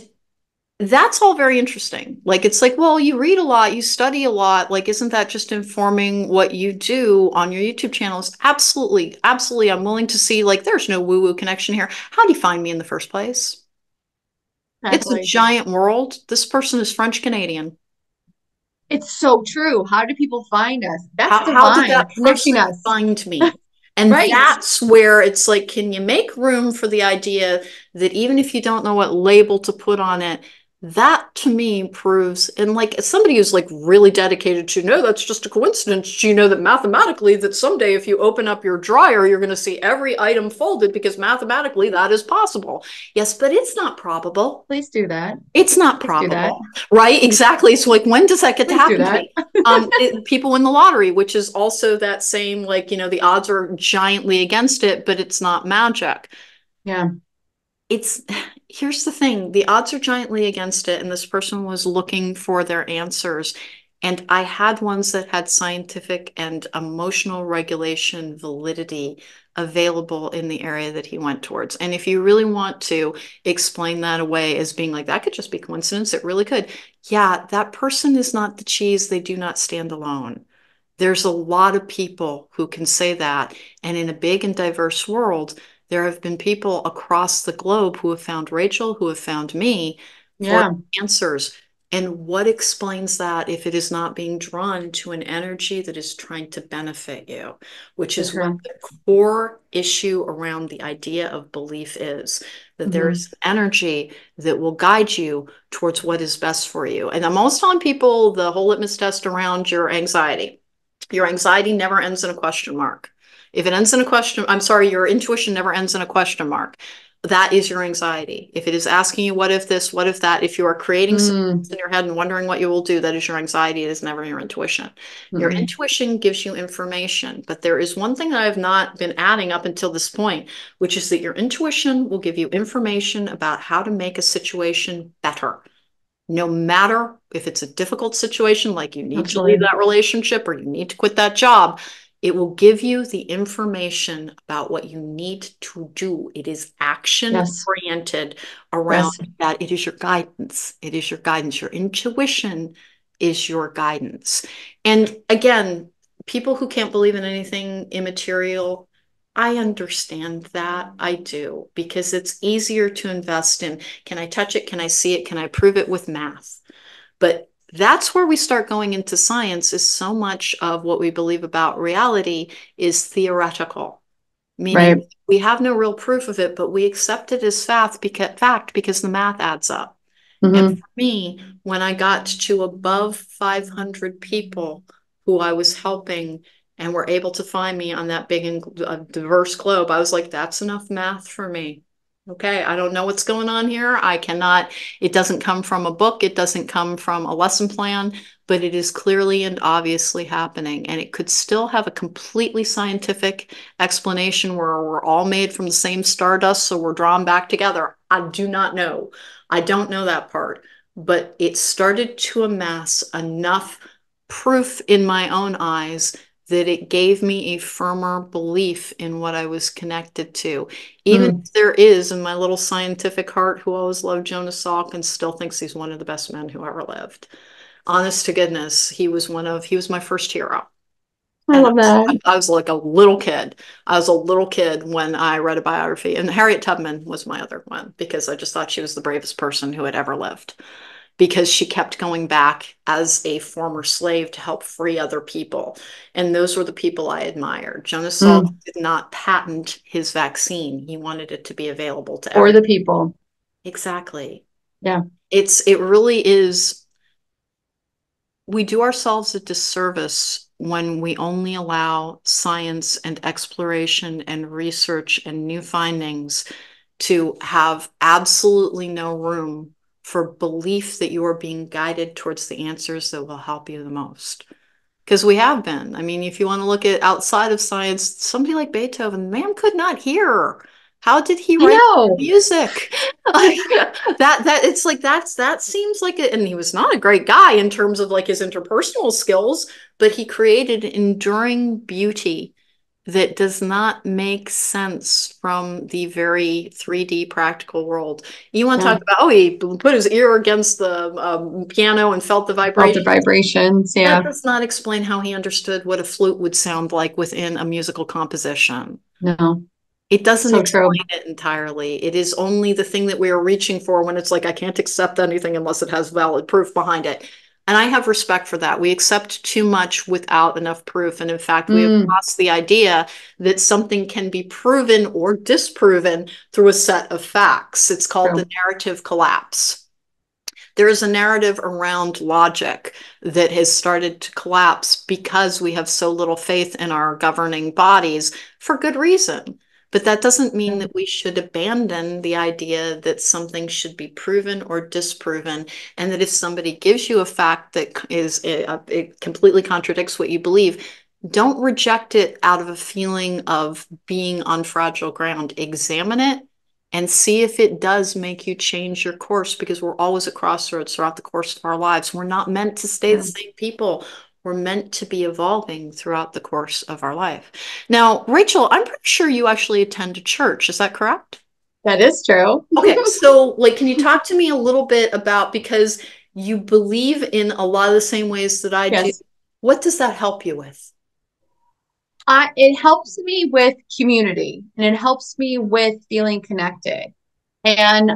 that's all very interesting. Like, it's like, well, you read a lot, you study a lot. Like, isn't that just informing what you do on your YouTube channels? Absolutely. Absolutely. I'm willing to see, like, there's no woo-woo connection here. How do you find me in the first place? Exactly. It's a giant world. This person is French Canadian. It's so true. How do people find us? That's how did that person find me? And that's where it's like, can you make room for the idea that even if you don't know what label to put on it, That to me proves, and like as somebody who's like really dedicated to, no, that's just a coincidence. You know that mathematically that someday if you open up your dryer, you're going to see every item folded because mathematically that is possible. Yes, but it's not probable. Please do that. It's not probable. Right? Exactly. So like, when does that get to happen to me? People win the lottery, which is also that same, like, you know, the odds are giantly against it, but it's not magic. Yeah. Here's the thing. The odds are giantly against it. And this person was looking for their answers. And I had ones that had scientific and emotional regulation validity available in the area that he went towards. And if you really want to explain that away as being like, that could just be coincidence, it really could. Yeah, that person is not the cheese. They do not stand alone. There's a lot of people who can say that. And in a big and diverse world, there have been people across the globe who have found Rachel, who have found me for answers. And what explains that if it is not being drawn to an energy that is trying to benefit you, which is what the core issue around the idea of belief is, that there is energy that will guide you towards what is best for you. And I'm always telling people the whole litmus test around your anxiety. Your anxiety never ends in a question mark. If it ends in a question, I'm sorry, your intuition never ends in a question mark. That is your anxiety. If it is asking you, what if this, what if that, if you are creating something in your head and wondering what you will do, that is your anxiety. It is never your intuition. Your intuition gives you information, but there is one thing that I have not been adding up until this point, which is that your intuition will give you information about how to make a situation better. No matter if it's a difficult situation, like you need to leave that relationship or you need to quit that job, it will give you the information about what you need to do. It is action-oriented around that. It is your guidance. It is your guidance. Your intuition is your guidance. And again, people who can't believe in anything immaterial, I understand that. I do, because it's easier to invest in, can I touch it? Can I see it? Can I prove it with math? But that's where we start going into science, is so much of what we believe about reality is theoretical, meaning we have no real proof of it, but we accept it as fact because the math adds up. And for me, when I got to above 500 people who I was helping and were able to find me on that big and diverse globe, I was like, that's enough math for me. Okay, I don't know what's going on here. I cannot, it doesn't come from a book. It doesn't come from a lesson plan, but it is clearly and obviously happening. And it could still have a completely scientific explanation where we're all made from the same stardust, so we're drawn back together. I do not know. I don't know that part, but it started to amass enough proof in my own eyes that it gave me a firmer belief in what I was connected to. Even if there is, in my little scientific heart, who always loved Jonas Salk and still thinks he's one of the best men who ever lived. Honest to goodness, he was my first hero. I love that. I was like a little kid. I was a little kid when I read a biography. And Harriet Tubman was my other one, because I just thought she was the bravest person who had ever lived, because she kept going back as a former slave to help free other people. And those were the people I admired. Jonas Salk did not patent his vaccine. He wanted it to be available to everyone. Or the people. Exactly. Yeah. It really is. We do ourselves a disservice when we only allow science and exploration and research and new findings to have absolutely no room for belief that you are being guided towards the answers that will help you the most. Because we have been. I mean, if you want to look at outside of science, somebody like Beethoven, man could not hear. How did he write music? Like, it's like, that seems like it. And he was not a great guy in terms of like his interpersonal skills, but he created enduring beauty that does not make sense from the very 3D practical world. You want to talk about, he put his ear against the piano and felt the vibrations. That does not explain how he understood what a flute would sound like within a musical composition. No. It doesn't explain it entirely. It is only the thing that we are reaching for when it's like, I can't accept anything unless it has valid proof behind it. And I have respect for that. We accept too much without enough proof. And in fact, we have lost the idea that something can be proven or disproven through a set of facts. It's called the narrative collapse. There is a narrative around logic that has started to collapse because we have so little faith in our governing bodies for good reason. But that doesn't mean that we should abandon the idea that something should be proven or disproven, and that if somebody gives you a fact that is it completely contradicts what you believe, don't reject it out of a feeling of being on fragile ground. Examine it and see if it does make you change your course, because we're always at crossroads throughout the course of our lives. We're not meant to stay the same people. We're meant to be evolving throughout the course of our life. Now, Rachel, I'm pretty sure you actually attend a church. Is that correct? That is true. Okay. So, like, can you talk to me a little bit about, because you believe in a lot of the same ways that I do. What does that help you with? It helps me with community, and it helps me with feeling connected. And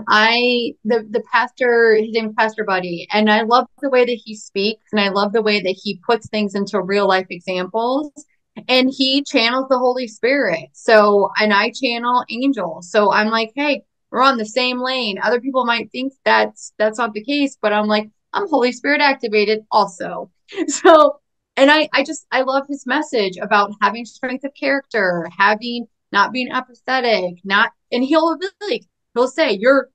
the pastor, his name is Pastor Buddy, and I love the way that he speaks, and I love the way that he puts things into real life examples, and he channels the Holy Spirit. So, and I channel angels. So I'm like, hey, we're on the same lane. Other people might think that's not the case, but I'm like, I'm Holy Spirit activated also. So, and I love his message about having strength of character, not being apathetic, and he'll be like, he'll say your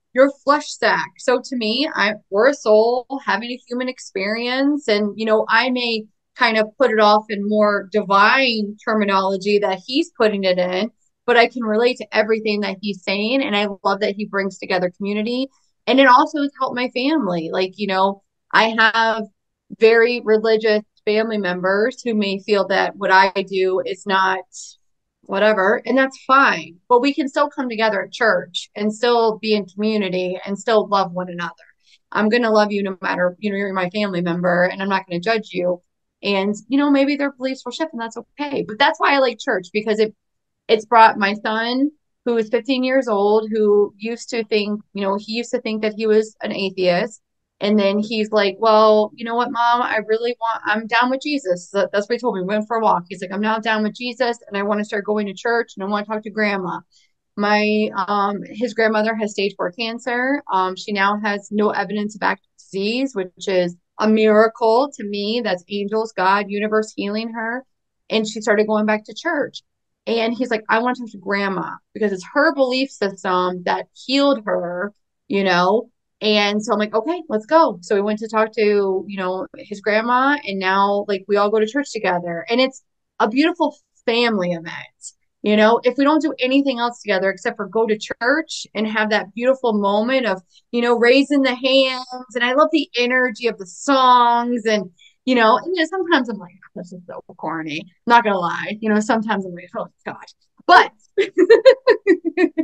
flesh sack. So to me, we're a soul having a human experience, and I may kind of put it off in more divine terminology that he's putting it in, but I can relate to everything that he's saying, and I love that he brings together community. And it also has helped my family. Like, I have very religious family members who may feel that what I do is not whatever, and that's fine, but we can still come together at church and still be in community and still love one another. I'm going to love you no matter, you're my family member, and I'm not going to judge you. And, maybe their beliefs will shift, and that's okay. But that's why I like church, because it's brought my son, who is 15 years old, who used to think, he used to think that he was an atheist. And then he's like, well, you know what, Mom, I'm down with Jesus. That's what he told me. We went for a walk. He's like, I'm now down with Jesus, and I want to start going to church, and I want to talk to Grandma. His grandmother has stage 4 cancer. She now has no evidence of active disease, which is a miracle to me. That's angels, God, universe healing her. And she started going back to church. And he's like, I want to talk to Grandma, because it's her belief system that healed her, And so I'm like, okay, let's go. So we went to talk to, his grandma, and now we all go to church together, and it's a beautiful family event. If we don't do anything else together except for go to church and have that beautiful moment of, raising the hands. And I love the energy of the songs, and, sometimes I'm like, oh, this is so corny. I'm not going to lie. Sometimes I'm like, oh gosh, but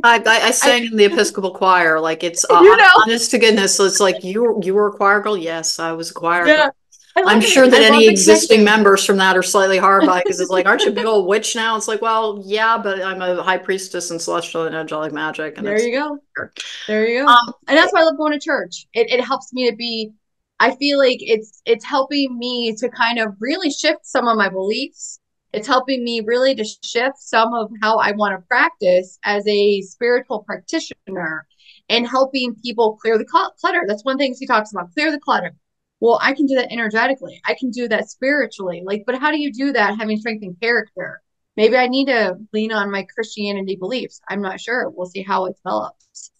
I sang in the Episcopal choir. Like, it's honest to goodness. So it's like, you were a choir girl. Yes, I was a choir girl. I'm sure that any existing members from that are slightly horrified, because it's like, aren't you a big old witch now? It's like, well, yeah, but I'm a high priestess in celestial and angelic magic. And there you go. Weird. There you go. And that's why I love going to church. It helps me to be. I feel like it's helping me to kind of really shift some of my beliefs. It's helping me really to shift some of how I want to practice as a spiritual practitioner, and helping people clear the clutter. That's one thing he talks about, clear the clutter. Well, I can do that energetically. I can do that spiritually. But how do you do that having strength and character? Maybe I need to lean on my Christianity beliefs. I'm not sure. We'll see how it develops.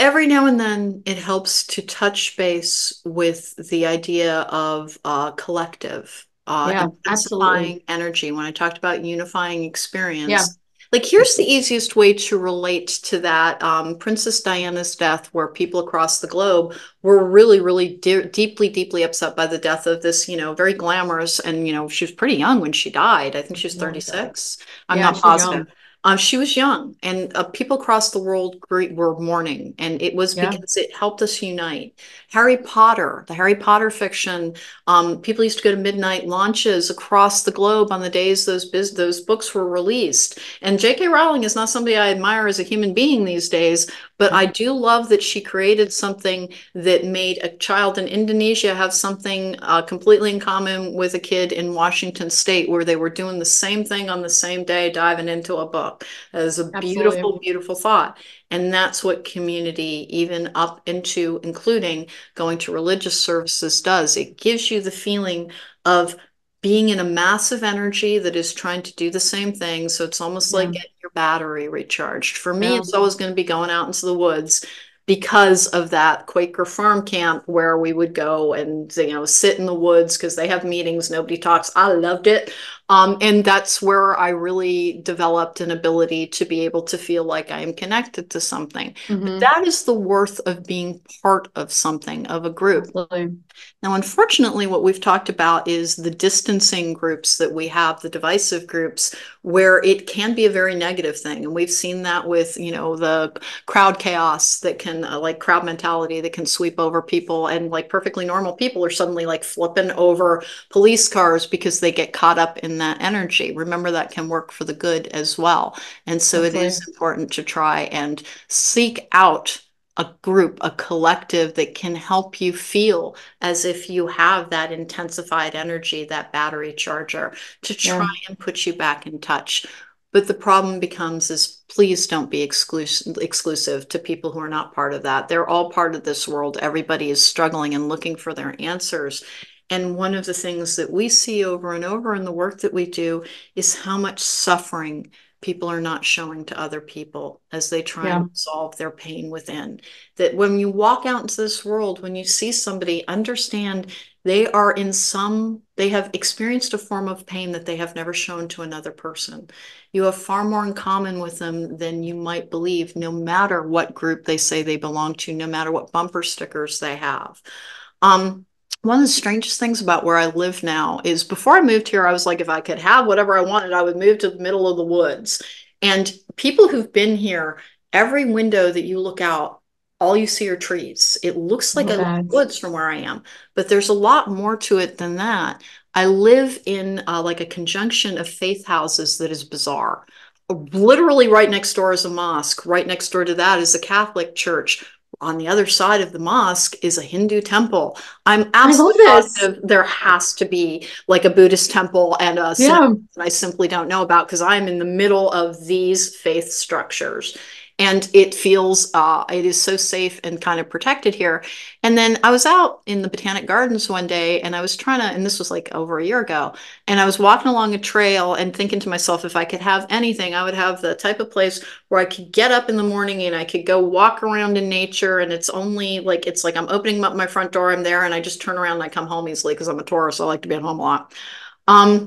Every now and then it helps to touch base with the idea of collective. Unifying energy. When I talked about unifying experience, here's the easiest way to relate to that. Princess Diana's death, where people across the globe were really, really deeply upset by the death of this, very glamorous. And, she was pretty young when she died. I think she was 36. I'm not positive. She was young, and people across the world were mourning, and it was because it helped us unite. Harry Potter, the Harry Potter fiction, people used to go to midnight launches across the globe on the days those books were released. And J.K. Rowling is not somebody I admire as a human being these days, but I do love that she created something that made a child in Indonesia have something completely in common with a kid in Washington State, where they were doing the same thing on the same day, diving into a book. up. That is a Absolutely. Beautiful, beautiful thought. And that's what community, even up into including going to religious services, does. It gives you the feeling of being in a massive energy that is trying to do the same thing. So it's almost like getting your battery recharged. For me, it's always going to be going out into the woods because of that Quaker farm camp where we would go and, you know, sit in the woods because they have meetings, nobody talks. I loved it. And that's where I really developed an ability to be able to feel like I am connected to something. Mm-hmm. But that is the worth of being part of something, of a group. Absolutely. Now, unfortunately, what we've talked about is the distancing groups that we have, the divisive groups, where it can be a very negative thing. And we've seen that with, you know, the crowd chaos that can, like crowd mentality that can sweep over people, and like perfectly normal people are suddenly like flipping over police cars because they get caught up in that energy. Remember, that can work for the good as well. And so it is important to try and seek out a group, a collective that can help you feel as if you have that intensified energy, that battery charger, to try and put you back in touch. But the problem becomes is, please don't be exclusive to people who are not part of that. They're all part of this world. Everybody is struggling and looking for their answers. And one of the things that we see over and over in the work that we do is how much suffering people are not showing to other people as they try and solve their pain within. That when you walk out into this world, when you see somebody, understand they are in some, they have experienced a form of pain that they have never shown to another person. You have far more in common with them than you might believe, no matter what group they say they belong to, no matter what bumper stickers they have. One of the strangest things about where I live now is before I moved here, I was like, if I could have whatever I wanted, I would move to the middle of the woods. And people who've been here, every window that you look out, all you see are trees. It looks like a woods from where I am, but there's a lot more to it than that. I live in like a conjunction of faith houses that is bizarre. Literally right next door is a mosque. Right next door to that is a Catholic church. On the other side of the mosque is a Hindu temple. I'm absolutely positive there has to be like a Buddhist temple and a synagogue that I simply don't know about because I'm in the middle of these faith structures. And it feels, it is so safe and kind of protected here. And then I was out in the Botanic Gardens one day and I was trying to, and this was like over a year ago, and I was walking along a trail and thinking to myself, if I could have anything, I would have the type of place where I could get up in the morning and I could go walk around in nature. And it's only like, it's like I'm opening up my front door, I'm there, and I just turn around and I come home easily because I'm a Taurus. I like to be at home a lot.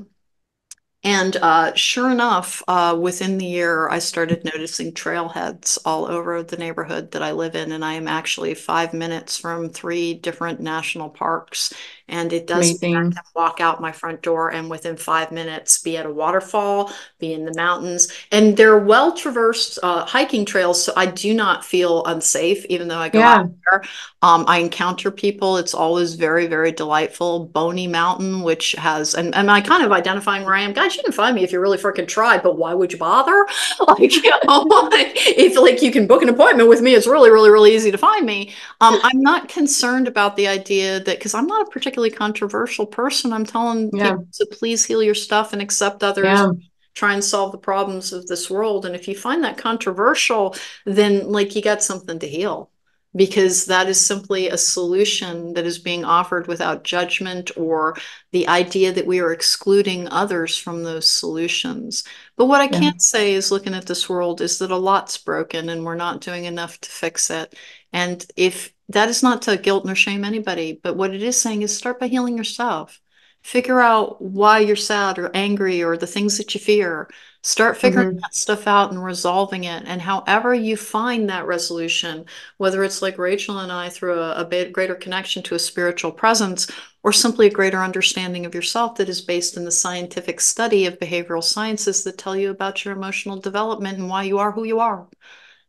And sure enough, within the year, I started noticing trailheads all over the neighborhood that I live in. And I am actually 5 minutes from 3 different national parks. And it does mean I can walk out my front door and within 5 minutes be at a waterfall, be in the mountains. And they're well-traversed hiking trails, so I do not feel unsafe, even though I go out there. I encounter people. It's always very, very delightful. Boney Mountain, which has, and I kind of identifying where I am, guys, you can find me if you really freaking tried, but why would you bother? Like, you know, if like you can book an appointment with me, it's really, really, really easy to find me. I'm not concerned about the idea that, because I'm not a particularly controversial person, I'm telling people to please heal your stuff and accept others. Try and solve the problems of this world. And if you find that controversial, then like you got something to heal. Because that is simply a solution that is being offered without judgment or the idea that we are excluding others from those solutions. But what I can't say is, looking at this world, is that a lot's broken and we're not doing enough to fix it. And if that is not to guilt nor shame anybody, but what it is saying is start by healing yourself. Figure out why you're sad or angry or the things that you fear. Start figuring that stuff out and resolving it. And however you find that resolution, whether it's like Rachel and I through a greater connection to a spiritual presence, or simply a greater understanding of yourself that is based in the scientific study of behavioral sciences that tell you about your emotional development and why you are who you are.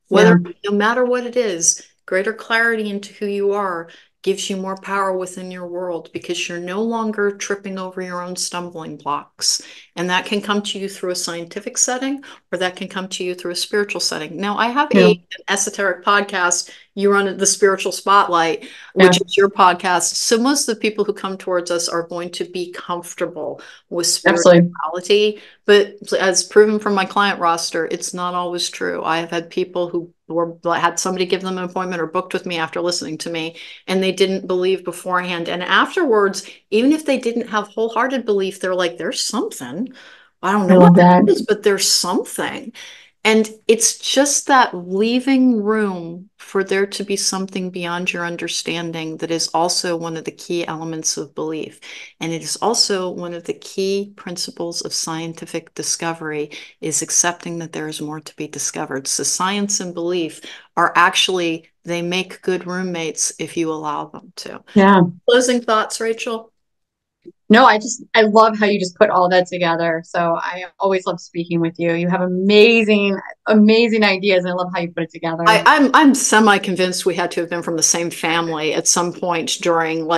Whether, no matter what it is, greater clarity into who you are gives you more power within your world because you're no longer tripping over your own stumbling blocks. And that can come to you through a scientific setting, or that can come to you through a spiritual setting. Now, I have an esoteric podcast. You run the Spiritual Spotlight, which is your podcast. So most of the people who come towards us are going to be comfortable with spirituality. Absolutely. But as proven from my client roster, it's not always true. I have had people who had somebody give them an appointment or booked with me after listening to me, and they didn't believe beforehand. And afterwards, even if they didn't have wholehearted belief, they're like, there's something. I don't know what that is, but there's something. And it's just that leaving room for there to be something beyond your understanding that is also one of the key elements of belief. And it is also one of the key principles of scientific discovery is accepting that there is more to be discovered. So science and belief are actually, they make good roommates if you allow them to. Yeah. Closing thoughts, Rachel? No, I love how you just put all that together. So I always love speaking with you. You have amazing, amazing ideas. And I love how you put it together. I'm semi-convinced we had to have been from the same family at some point during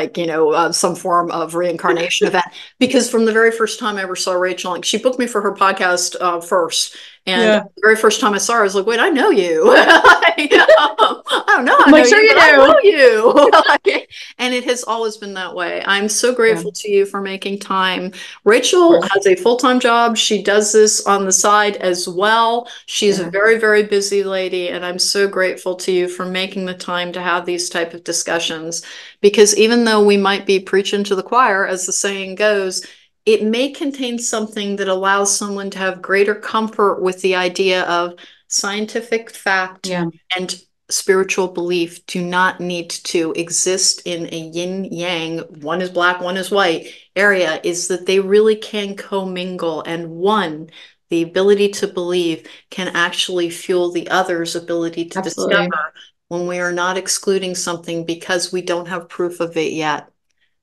some form of reincarnation event, because from the very first time I ever saw Rachel, like, she booked me for her podcast first. And the very first time I saw her, I was like, wait, I know you. I don't know. I'm sure you do. I know you. And it has always been that way. I'm so grateful to you for making time. Rachel has a full-time job. She does this on the side as well. She's a very, very busy lady. And I'm so grateful to you for making the time to have these type of discussions, because even though we might be preaching to the choir, as the saying goes, it may contain something that allows someone to have greater comfort with the idea of scientific fact and spiritual belief do not need to exist in a yin-yang, one is black, one is white area, is that they really can commingle. And the ability to believe can actually fuel the other's ability to discover when we are not excluding something because we don't have proof of it yet.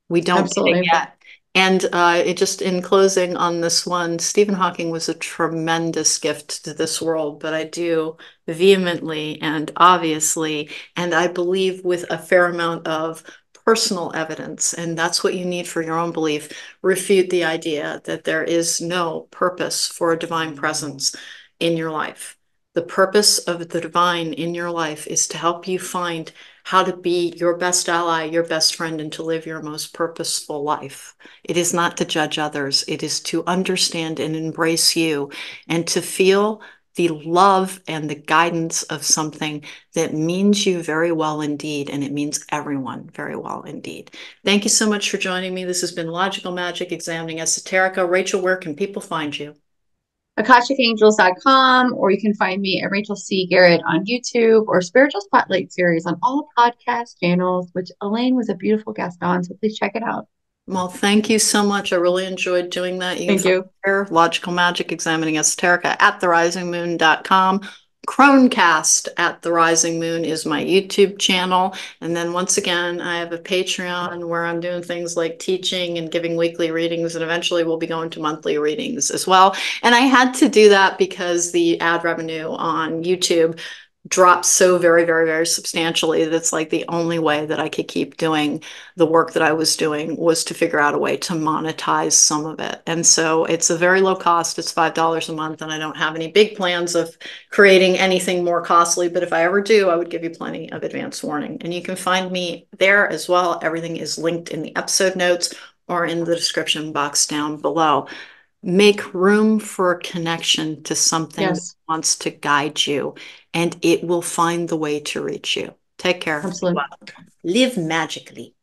We don't get it yet. And it just, in closing on this one, Stephen Hawking was a tremendous gift to this world, but I do vehemently and obviously, and I believe with a fair amount of personal evidence, and that's what you need for your own belief, refute the idea that there is no purpose for a divine presence in your life. The purpose of the divine in your life is to help you find how to be your best ally, your best friend, and to live your most purposeful life. It is not to judge others. It is to understand and embrace you and to feel the love and the guidance of something that means you very well indeed, and it means everyone very well indeed. Thank you so much for joining me. This has been Logical Magic Examining Esoterica. Rachel, where can people find you? AkashicAngels.com, or you can find me at Rachel C. Garrett on YouTube, or Spiritual Spotlight Series on all podcast channels, which Alane was a beautiful guest on, so please check it out. Well, thank you so much. I really enjoyed doing that. Thank you. Logical Magic Examining Esoterica at therisingmoon.com. Cronecast at the Rising Moon is my YouTube channel. And then once again, I have a Patreon where I'm doing things like teaching and giving weekly readings, and eventually we'll be going to monthly readings as well. And I had to do that because the ad revenue on YouTube dropped so very, very, very substantially. That's like the only way that I could keep doing the work that I was doing was to figure out a way to monetize some of it. And so it's a very low cost. It's $5 a month, and I don't have any big plans of creating anything more costly. But if I ever do, I would give you plenty of advance warning. And you can find me there as well. Everything is linked in the episode notes or in the description box down below. Make room for a connection to something that wants to guide you, and it will find the way to reach you. Take care. Absolutely. Live magically.